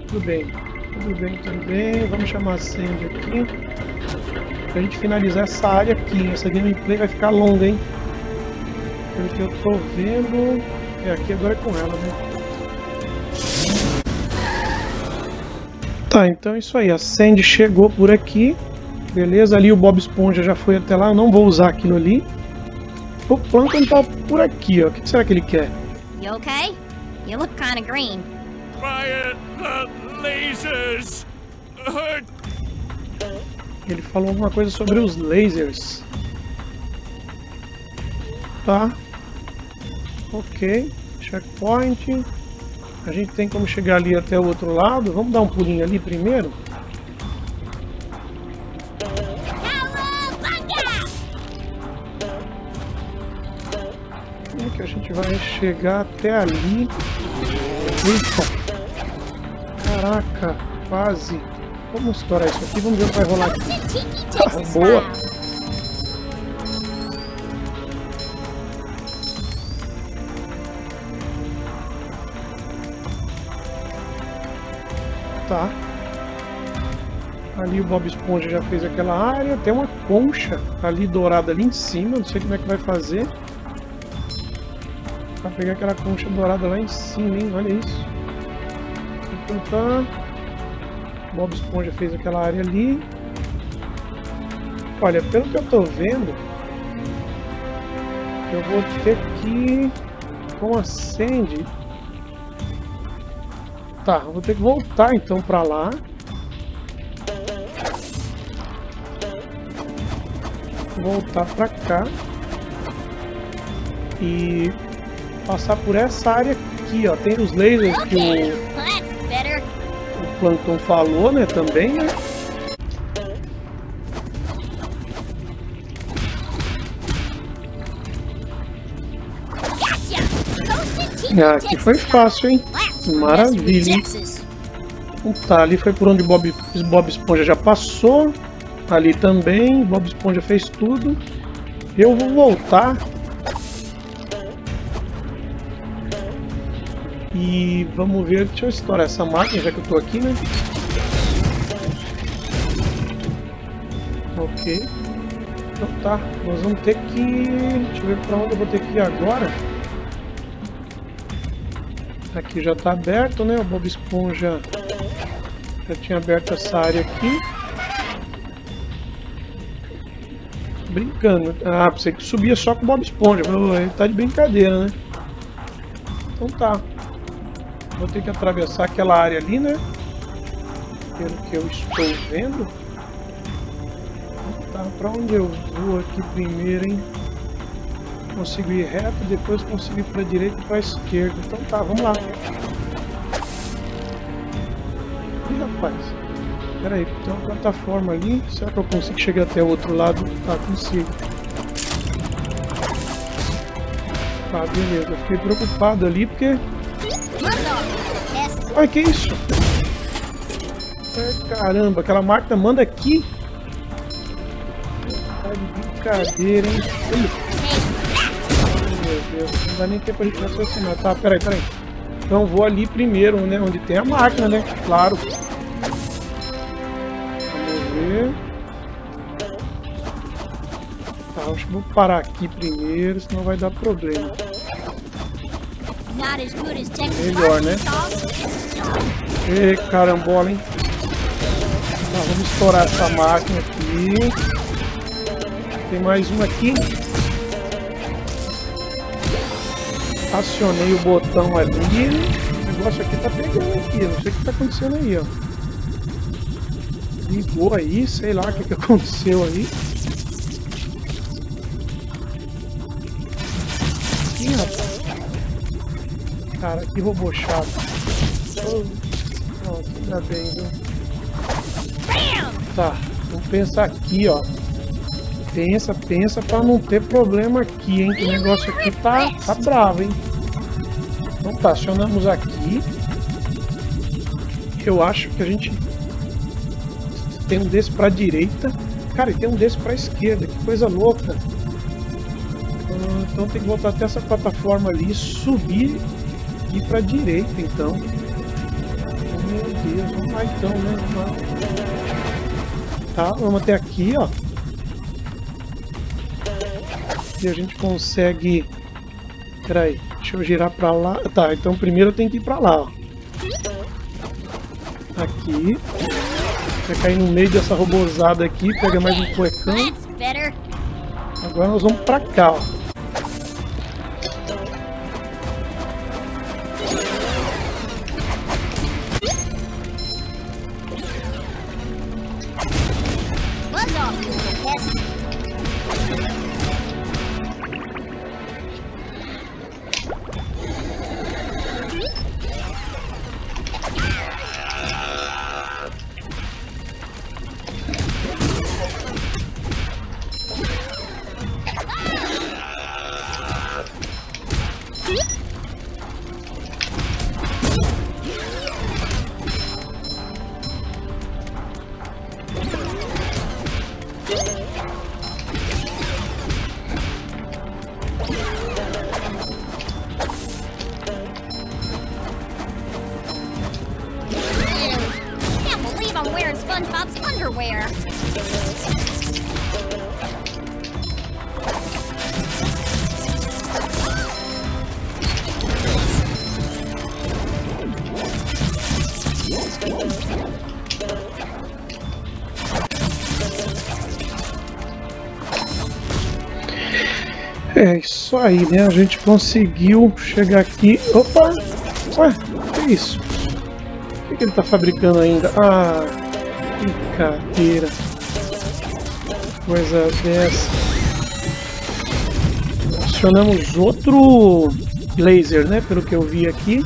Tudo bem. Tudo bem, tudo bem. Vamos chamar a Sandy aqui. Pra gente finalizar essa área aqui. Essa gameplay vai ficar longa, hein? Pelo que eu tô vendo... É, aqui agora é com ela, né? Tá, então é isso aí. A Sandy chegou por aqui. Beleza, ali o Bob Esponja já foi até lá. Eu não vou usar aquilo ali. O Plankton tá por aqui, ó. O que será que ele quer? You okay? You look kind of green. Quiet the lasers. Hurt. Ele falou alguma coisa sobre os lasers. Tá. Ok. Checkpoint. A gente tem como chegar ali até o outro lado. Vamos dar um pulinho ali primeiro. Como é que a gente vai chegar até ali? Eita! Caraca, quase. Vamos estourar isso aqui, vamos ver o que vai rolar aqui. Ah, boa! Tá. Ali o Bob Esponja já fez aquela área. Tem uma concha ali dourada ali em cima. Não sei como é que vai fazer pra pegar aquela concha dourada lá em cima, hein? Olha isso. Vou tentar. Bob Esponja fez aquela área ali. Olha, pelo que eu tô vendo, eu vou ter que, com a Sandy... Tá, vou ter que voltar então pra lá. Voltar pra cá. E passar por essa área aqui, ó. Tem os lasers que o Plankton falou, né? Também, né? Ah, aqui foi fácil, hein? Maravilha, hein? Tá, ali foi por onde Bob Esponja já passou. Ali também, Bob Esponja fez tudo. Eu vou voltar. E vamos ver, deixa eu estourar essa máquina, já que eu tô aqui, né? Ok. Então tá, nós vamos ter que... Deixa eu ver pra onde eu vou ter que ir agora. Aqui já tá aberto, né? O Bob Esponja já tinha aberto essa área aqui. Brincando. Ah, pensei que subia só com o Bob Esponja. Ele tá de brincadeira, né? Então tá. Vou ter que atravessar aquela área ali, né? Pelo que eu estou vendo. Tá, pra onde eu vou aqui primeiro, hein? Consigo ir reto, depois consigo ir para a direita e para a esquerda. Então tá, vamos lá. Ih, rapaz. Pera aí, tem uma plataforma ali. Será que eu consigo chegar até o outro lado? Tá, consigo. Tá, beleza. Eu fiquei preocupado ali porque... Ai, que isso? Ai, caramba, aquela máquina manda aqui. Tá de brincadeira, hein? Meu Deus, não dá nem tempo pra gente raciocinar. Tá, peraí. Então vou ali primeiro, né? Onde tem a máquina, né? Claro. Vamos ver. Tá, acho que vou parar aqui primeiro, senão vai dar problema. Melhor, né? Ei, carambola, hein? Tá, vamos estourar essa máquina aqui. Tem mais uma aqui. Acionei o botão ali. O negócio aqui tá pegando aqui. Não sei o que tá acontecendo aí, ó. Ligou aí, sei lá o que aconteceu aí. Ih, rapaz. Cara, que robô chato. Pronto, ainda bem, viu? Tá, vamos pensar aqui, ó. Pensa pra não ter problema aqui, hein? Que o negócio aqui tá bravo, hein? Então tá, acionamos aqui. Eu acho que a gente tem um desse pra direita. Cara, e tem um desse pra esquerda, que coisa louca. Então tem que voltar até essa plataforma ali, subir aqui pra direita, então. Meu Deus, vamos lá então, né? Tá, vamos até aqui, ó. E a gente consegue... Peraí, deixa eu girar pra lá. Tá, então primeiro eu tenho que ir pra lá, ó. Aqui. Vai cair no meio dessa robozada aqui. Pega mais um cuecão. Agora nós vamos pra cá, ó. É isso aí, né? A gente conseguiu chegar aqui. Opa! Ué, o que é isso? O que ele tá fabricando ainda? Ah, brincadeira. Coisa dessa. Acionamos outro laser, né? Pelo que eu vi aqui.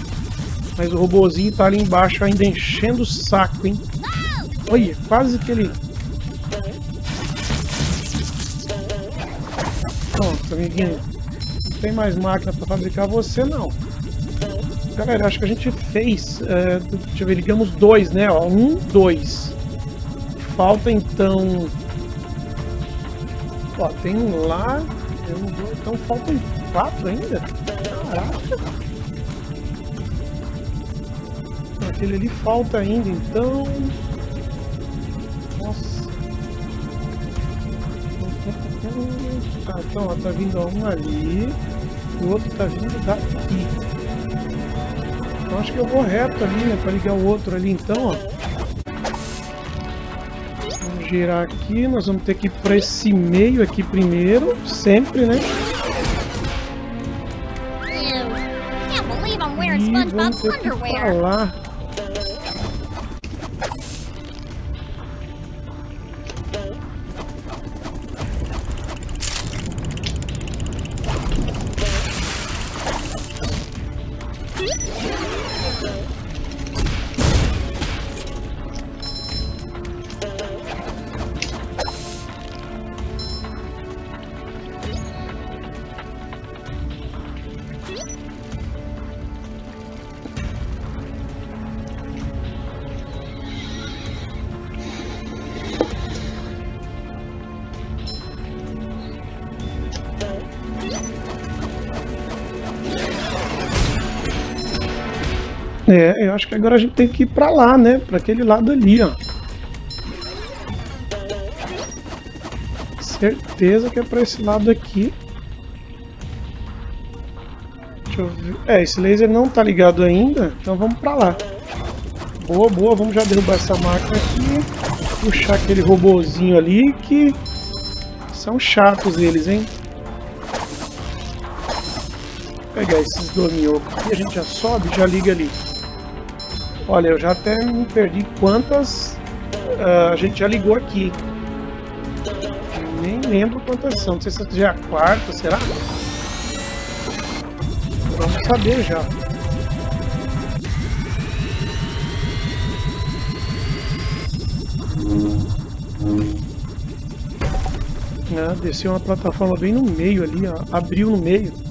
Mas o robozinho tá ali embaixo ainda enchendo o saco, hein? Olha, quase que ele... Pronto, amiguinho. Não tem mais máquina para fabricar você, não. Galera, acho que a gente fez... deixa eu ver, ligamos 2, né? Ó, 1, 2. Falta, então... Ó, tem um lá... Tem um, dois, então faltam 4 ainda. Caraca! Aquele ali falta ainda, então... Nossa... Tá, então ó, tá vindo um ali, o outro tá vindo daqui. Então acho que eu vou reto ali, né, pra ligar o outro ali então, ó. Vamos girar aqui, nós vamos ter que ir pra esse meio aqui primeiro, sempre, né. E vamos ter que ir pra lá. É, eu acho que agora a gente tem que ir pra lá, né? Pra aquele lado ali, ó. Certeza que é pra esse lado aqui. Deixa eu ver. É, esse laser não tá ligado ainda, então vamos pra lá. Boa, boa, vamos já derrubar essa máquina aqui. Puxar aquele robozinho ali que... São chatos eles, hein? Vou pegar esses dorminhocos aqui, a gente já sobe e já liga ali. Olha, eu já até me perdi quantas a gente já ligou aqui. Nem lembro quantas são. Não sei se já é a quarta, será? Vamos saber já. Ah, desceu uma plataforma bem no meio ali, ó. Abriu no meio.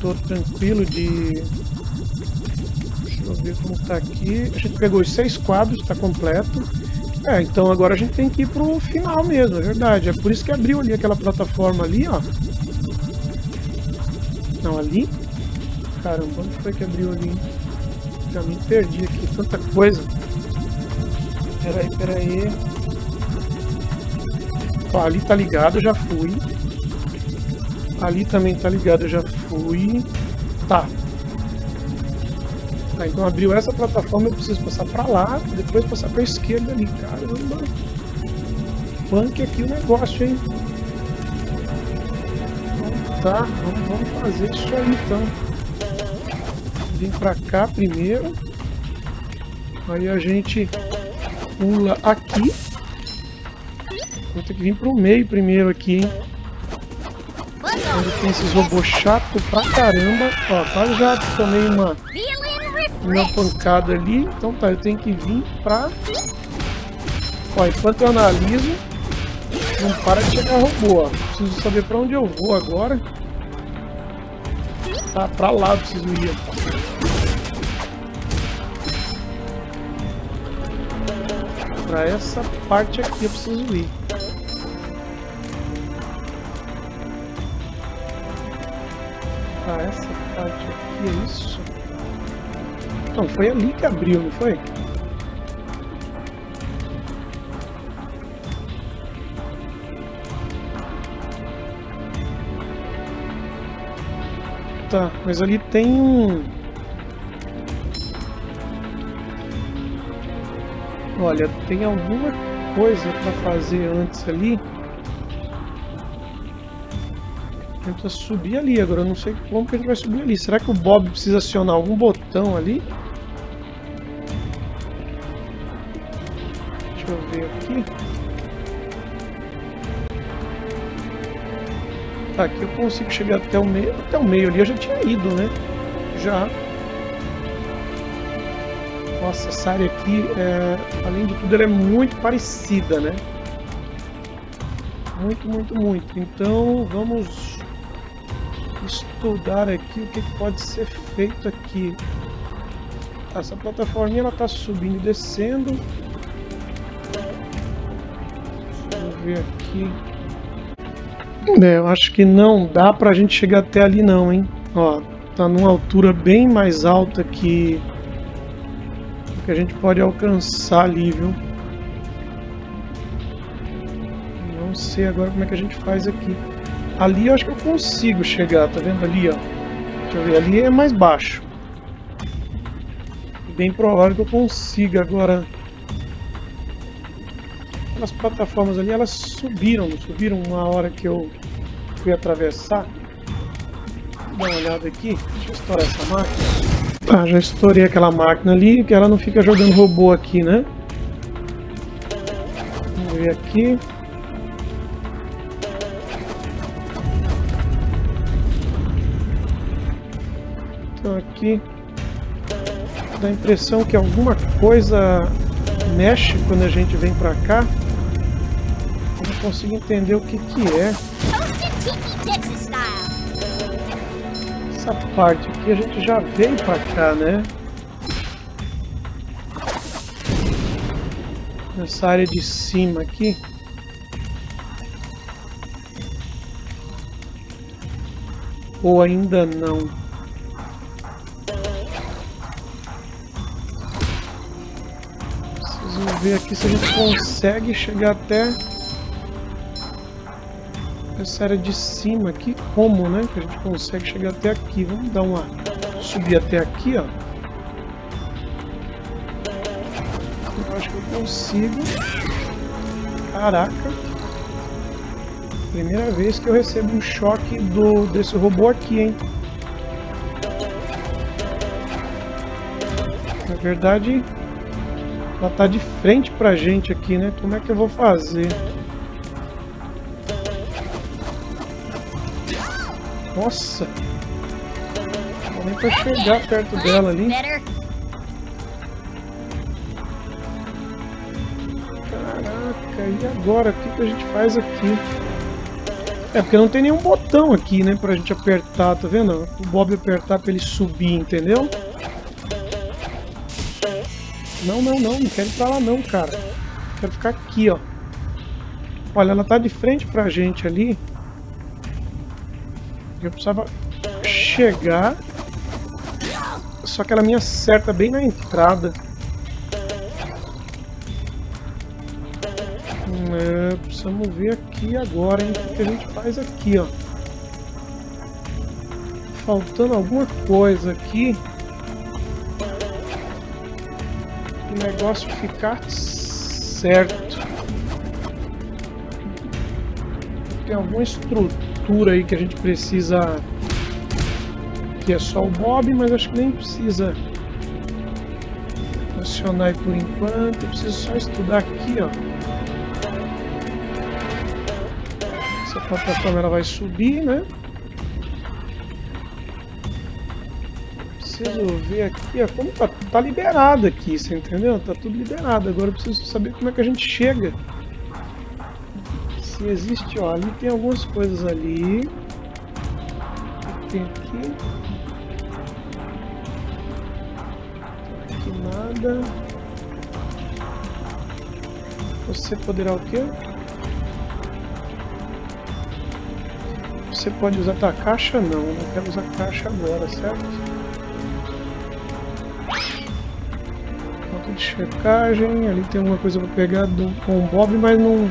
Tô tranquilo de... Deixa eu ver como tá aqui. A gente pegou os 6 quadros, tá completo. É, então agora a gente tem que ir pro final mesmo, é verdade. É por isso que abriu ali aquela plataforma ali, ó. Não, ali. Caramba, onde foi que abriu ali? Já me perdi aqui, tanta coisa. Peraí, peraí. Ó, ali tá ligado, já fui. Ali também tá ligado, já fui. Tá. Tá, então abriu essa plataforma, eu preciso passar pra lá, depois passar pra esquerda ali, cara. Punk aqui o negócio, hein? Tá, vamos fazer isso aí então. Vem pra cá primeiro. Aí a gente pula aqui. Vou ter que vir pro meio primeiro aqui, hein? Onde tem esses robôs chato pra caramba. Ó, quase já tomei uma pancada ali. Então tá, eu tenho que vir pra... Ó, enquanto eu analiso, não para de chegar robô, ó. Preciso saber pra onde eu vou agora. Tá, pra lá eu preciso ir. Pra essa parte aqui eu preciso ir. Ah, essa parte aqui, é isso? Não, foi ali que abriu, não foi? Tá, mas ali tem um... Olha, tem alguma coisa pra fazer antes ali. Tenta subir ali, agora eu não sei como que a gente vai subir ali. Será que o Bob precisa acionar algum botão ali? Deixa eu ver aqui. Tá, aqui eu consigo chegar até o meio. Até o meio ali eu já tinha ido, né? Já. Nossa, essa área aqui, além de tudo, ela é muito parecida, né? Muito, muito, muito. Então vamos... estudar aqui o que pode ser feito aqui. Essa plataforminha ela tá subindo e descendo. Deixa eu ver aqui. Eu acho que não dá pra gente chegar até ali não, hein? Ó, tá numa altura bem mais alta que a gente pode alcançar ali, viu? Não sei agora como é que a gente faz aqui. Ali eu acho que eu consigo chegar, tá vendo ali, ó? Deixa eu ver, ali é mais baixo. Bem provável que eu consiga agora. Aquelas plataformas ali, elas subiram, subiram uma hora que eu fui atravessar. Dá uma olhada aqui, deixa eu estourar essa máquina. Tá, já estourei aquela máquina ali, que ela não fica jogando robô aqui, né? Vamos ver aqui. Aqui dá a impressão que alguma coisa mexe quando a gente vem pra cá. Eu não consigo entender o que é. Essa parte aqui a gente já veio pra cá, né? Nessa área de cima aqui. Ou ainda não. Vamos ver aqui se a gente consegue chegar até essa área de cima aqui. Como, né? Que a gente consegue chegar até aqui. Vamos dar uma... subir até aqui, ó. Eu acho que eu consigo. Caraca. Primeira vez que eu recebo um choque desse robô aqui, hein? Na verdade... ela tá de frente pra gente aqui, né? Como é que eu vou fazer? Nossa! Não dá nem pra chegar perto dela ali. Caraca, e agora? O que a gente faz aqui? É, porque não tem nenhum botão aqui, né? Pra gente apertar, tá vendo? O Bob apertar pra ele subir, entendeu? Não, não, não, não quero ir pra lá não, cara. Quero ficar aqui, ó. Olha, ela tá de frente pra gente ali. Eu precisava chegar. Só que ela me acerta bem na entrada. Precisamos ver aqui agora, hein? O que a gente faz aqui, ó. Faltando alguma coisa aqui. O negócio ficar certo. Tem alguma estrutura aí que a gente precisa... Que é só o Bob, mas acho que nem precisa acionar por enquanto. Eu preciso só estudar aqui, ó. Essa plataforma ela vai subir, né? Preciso ver aqui, ó, como tá liberado aqui, você entendeu? Tá tudo liberado. Agora eu preciso saber como é que a gente chega. Se existe, ó, ali tem algumas coisas ali. Tem aqui. Nada. Você poderá o quê? Você pode usar a caixa? Não, eu não quero usar a caixa agora, certo? Ponto de checagem, ali tem alguma coisa para pegar com o Bob, mas não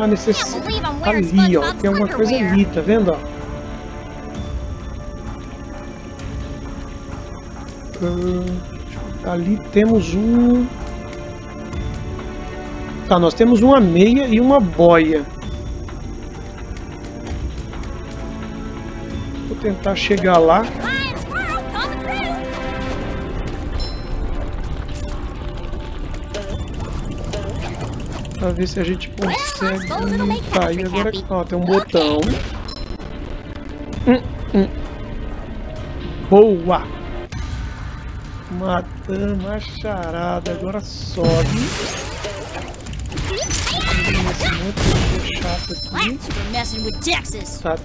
há necessidade. Ali, ó, tem alguma coisa ali, tá vendo? Ó? Ali temos um... Tá, nós temos uma meia e uma boia. Vou tentar chegar lá. Pra ver se a gente consegue... Tá, e agora... Ó, tem um botão. Boa! Matamos a charada, agora sobe.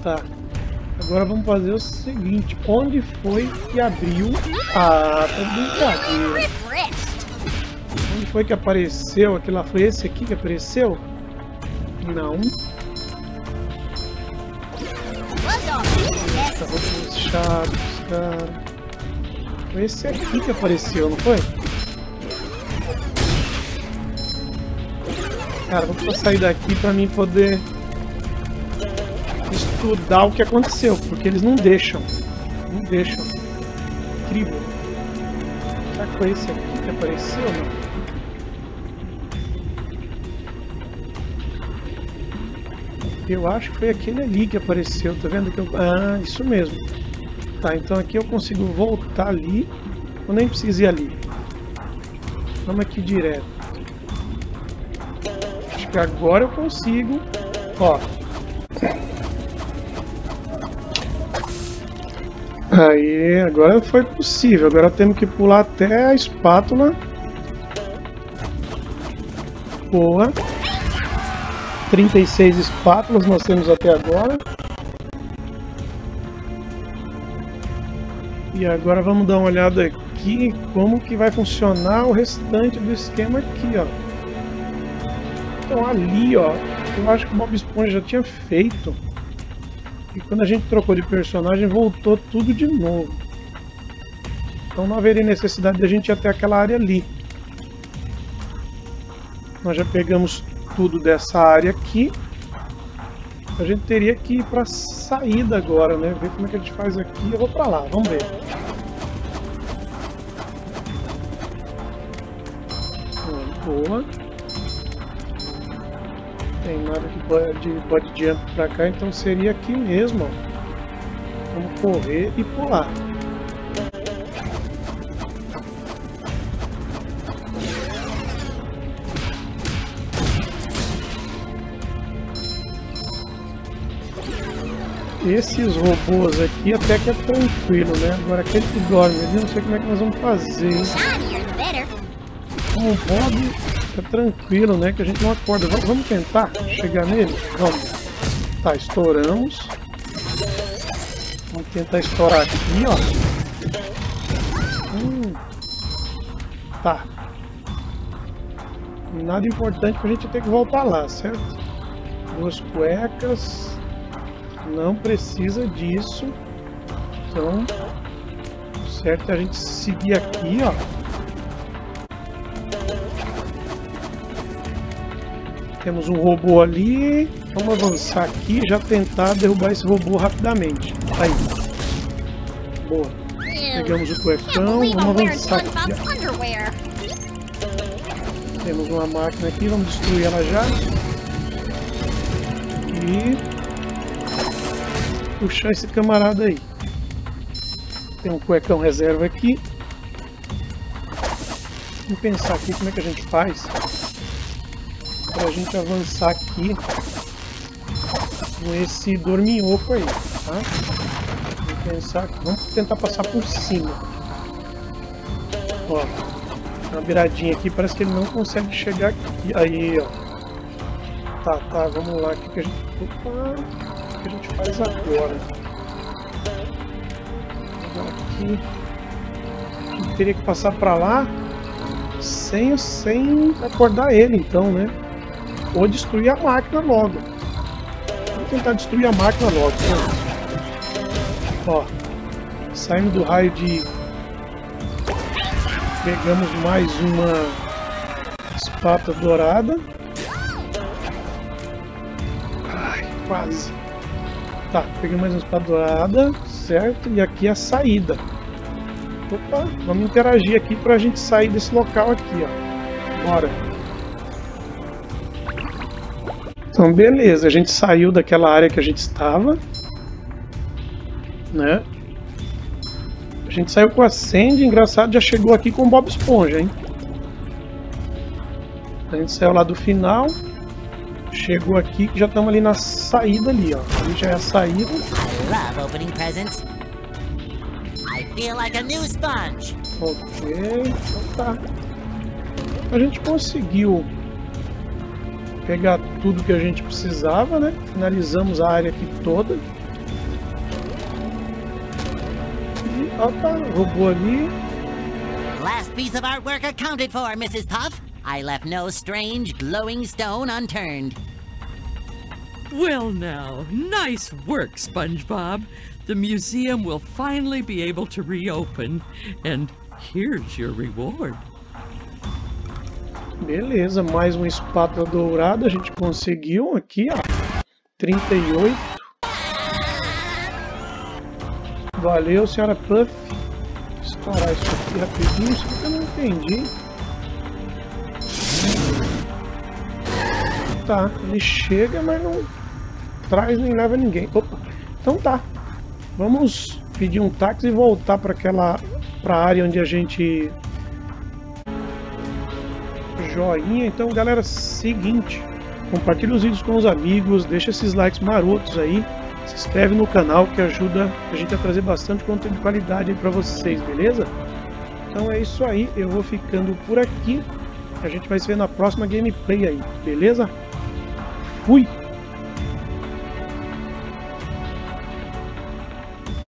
Tá. Agora vamos fazer o seguinte: onde foi que abriu? Ah, tá brincadeira. Onde foi que apareceu? Aquilo lá foi esse aqui que apareceu? Não. Tá, vou deixar buscar. Foi esse aqui que apareceu, não foi? Cara, vou precisar sair daqui pra mim poder estudar o que aconteceu, porque eles não deixam. Não deixam. Incrível. Será que foi esse aqui que apareceu, não? Eu acho que foi aquele ali que apareceu, tá vendo? Ah, isso mesmo. Tá, então aqui eu consigo voltar ali, eu nem preciso ir ali. Vamos aqui direto. Acho que agora eu consigo, ó. Aí, agora foi possível, agora temos que pular até a espátula. Boa. 36 espátulas nós temos até agora. E agora vamos dar uma olhada aqui como que vai funcionar o restante do esquema aqui, ó. Então ali, ó, eu acho que o Bob Esponja já tinha feito. E quando a gente trocou de personagem, voltou tudo de novo. Então não haveria necessidade de a gente ir até aquela área ali. Nós já pegamos tudo dessa área aqui. A gente teria que ir pra saída agora, né? Ver como é que a gente faz aqui. Eu vou pra lá, vamos ver. Boa. Tem nada que pode ir diante pra cá, então seria aqui mesmo, ó. Vamos correr e pular. Esses robôs aqui até que é tranquilo, né? Agora aquele que dorme ali, não sei como é que nós vamos fazer, hein? Com o Bob é tranquilo, né? Que a gente não acorda. Vamos tentar chegar nele? Vamos. Tá, estouramos. Vamos tentar estourar aqui, ó. Tá. Nada importante pra gente ter que voltar lá, certo? Duas cuecas. Não precisa disso. Então, o certo é a gente seguir aqui, ó. Temos um robô ali. Vamos avançar aqui e já tentar derrubar esse robô rapidamente. Aí. Boa. Pegamos o cuecão. Vamos avançar aqui, ó. Temos uma máquina aqui, vamos destruir ela já. E puxar esse camarada aí. Tem um cuecão reserva aqui. Vamos pensar aqui como é que a gente faz pra gente avançar aqui com esse dorminhoco aí, tá? Vamos pensar aqui. Vamos tentar passar por cima. Ó. Uma viradinha aqui, parece que ele não consegue chegar aqui. Aí, ó. Tá, vamos lá. O que, que a gente. Opa! O que a gente faz agora? Aqui. A gente teria que passar pra lá sem acordar ele, então, né? Ou destruir a máquina logo. Vamos tentar destruir a máquina logo. Né? Ó. Saindo do raio de. Pegamos mais uma espátula dourada. Ai, quase. Tá, peguei mais uma espátula dourada, certo? E aqui a saída. Opa, vamos interagir aqui pra gente sair desse local aqui, ó. Bora. Então, beleza. A gente saiu daquela área que a gente estava. Né? A gente saiu com a Sandy, engraçado, já chegou aqui com o Bob Esponja, hein? A gente saiu lá do final, chegou aqui, que já estamos ali na saída ali, ó. Ali já é a saída. Ok, então tá. A gente conseguiu pegar tudo que a gente precisava, né? Finalizamos a área aqui toda. Opa, robô ali. Last piece of artwork accounted for, Mrs. Puff. I left no strange glowing stone unturned. Well now, nice work, SpongeBob. The museum will finally be able to reopen. And here's your reward. Beleza, mais uma espátula dourada. A gente conseguiu aqui, ó. 38. Valeu, senhora Puff. Estourar isso aqui rapidinho. Isso aqui eu não entendi. Tá, ele chega, mas não traz nem leva ninguém. Opa, então tá. Vamos pedir um táxi e voltar para aquela área onde a gente. Joinha. Então, galera, seguinte: compartilha os vídeos com os amigos, deixa esses likes marotos aí. Se inscreve no canal que ajuda a gente a trazer bastante conteúdo de qualidade para vocês, beleza? Então é isso aí, eu vou ficando por aqui. A gente vai se ver na próxima gameplay aí, beleza? Fui!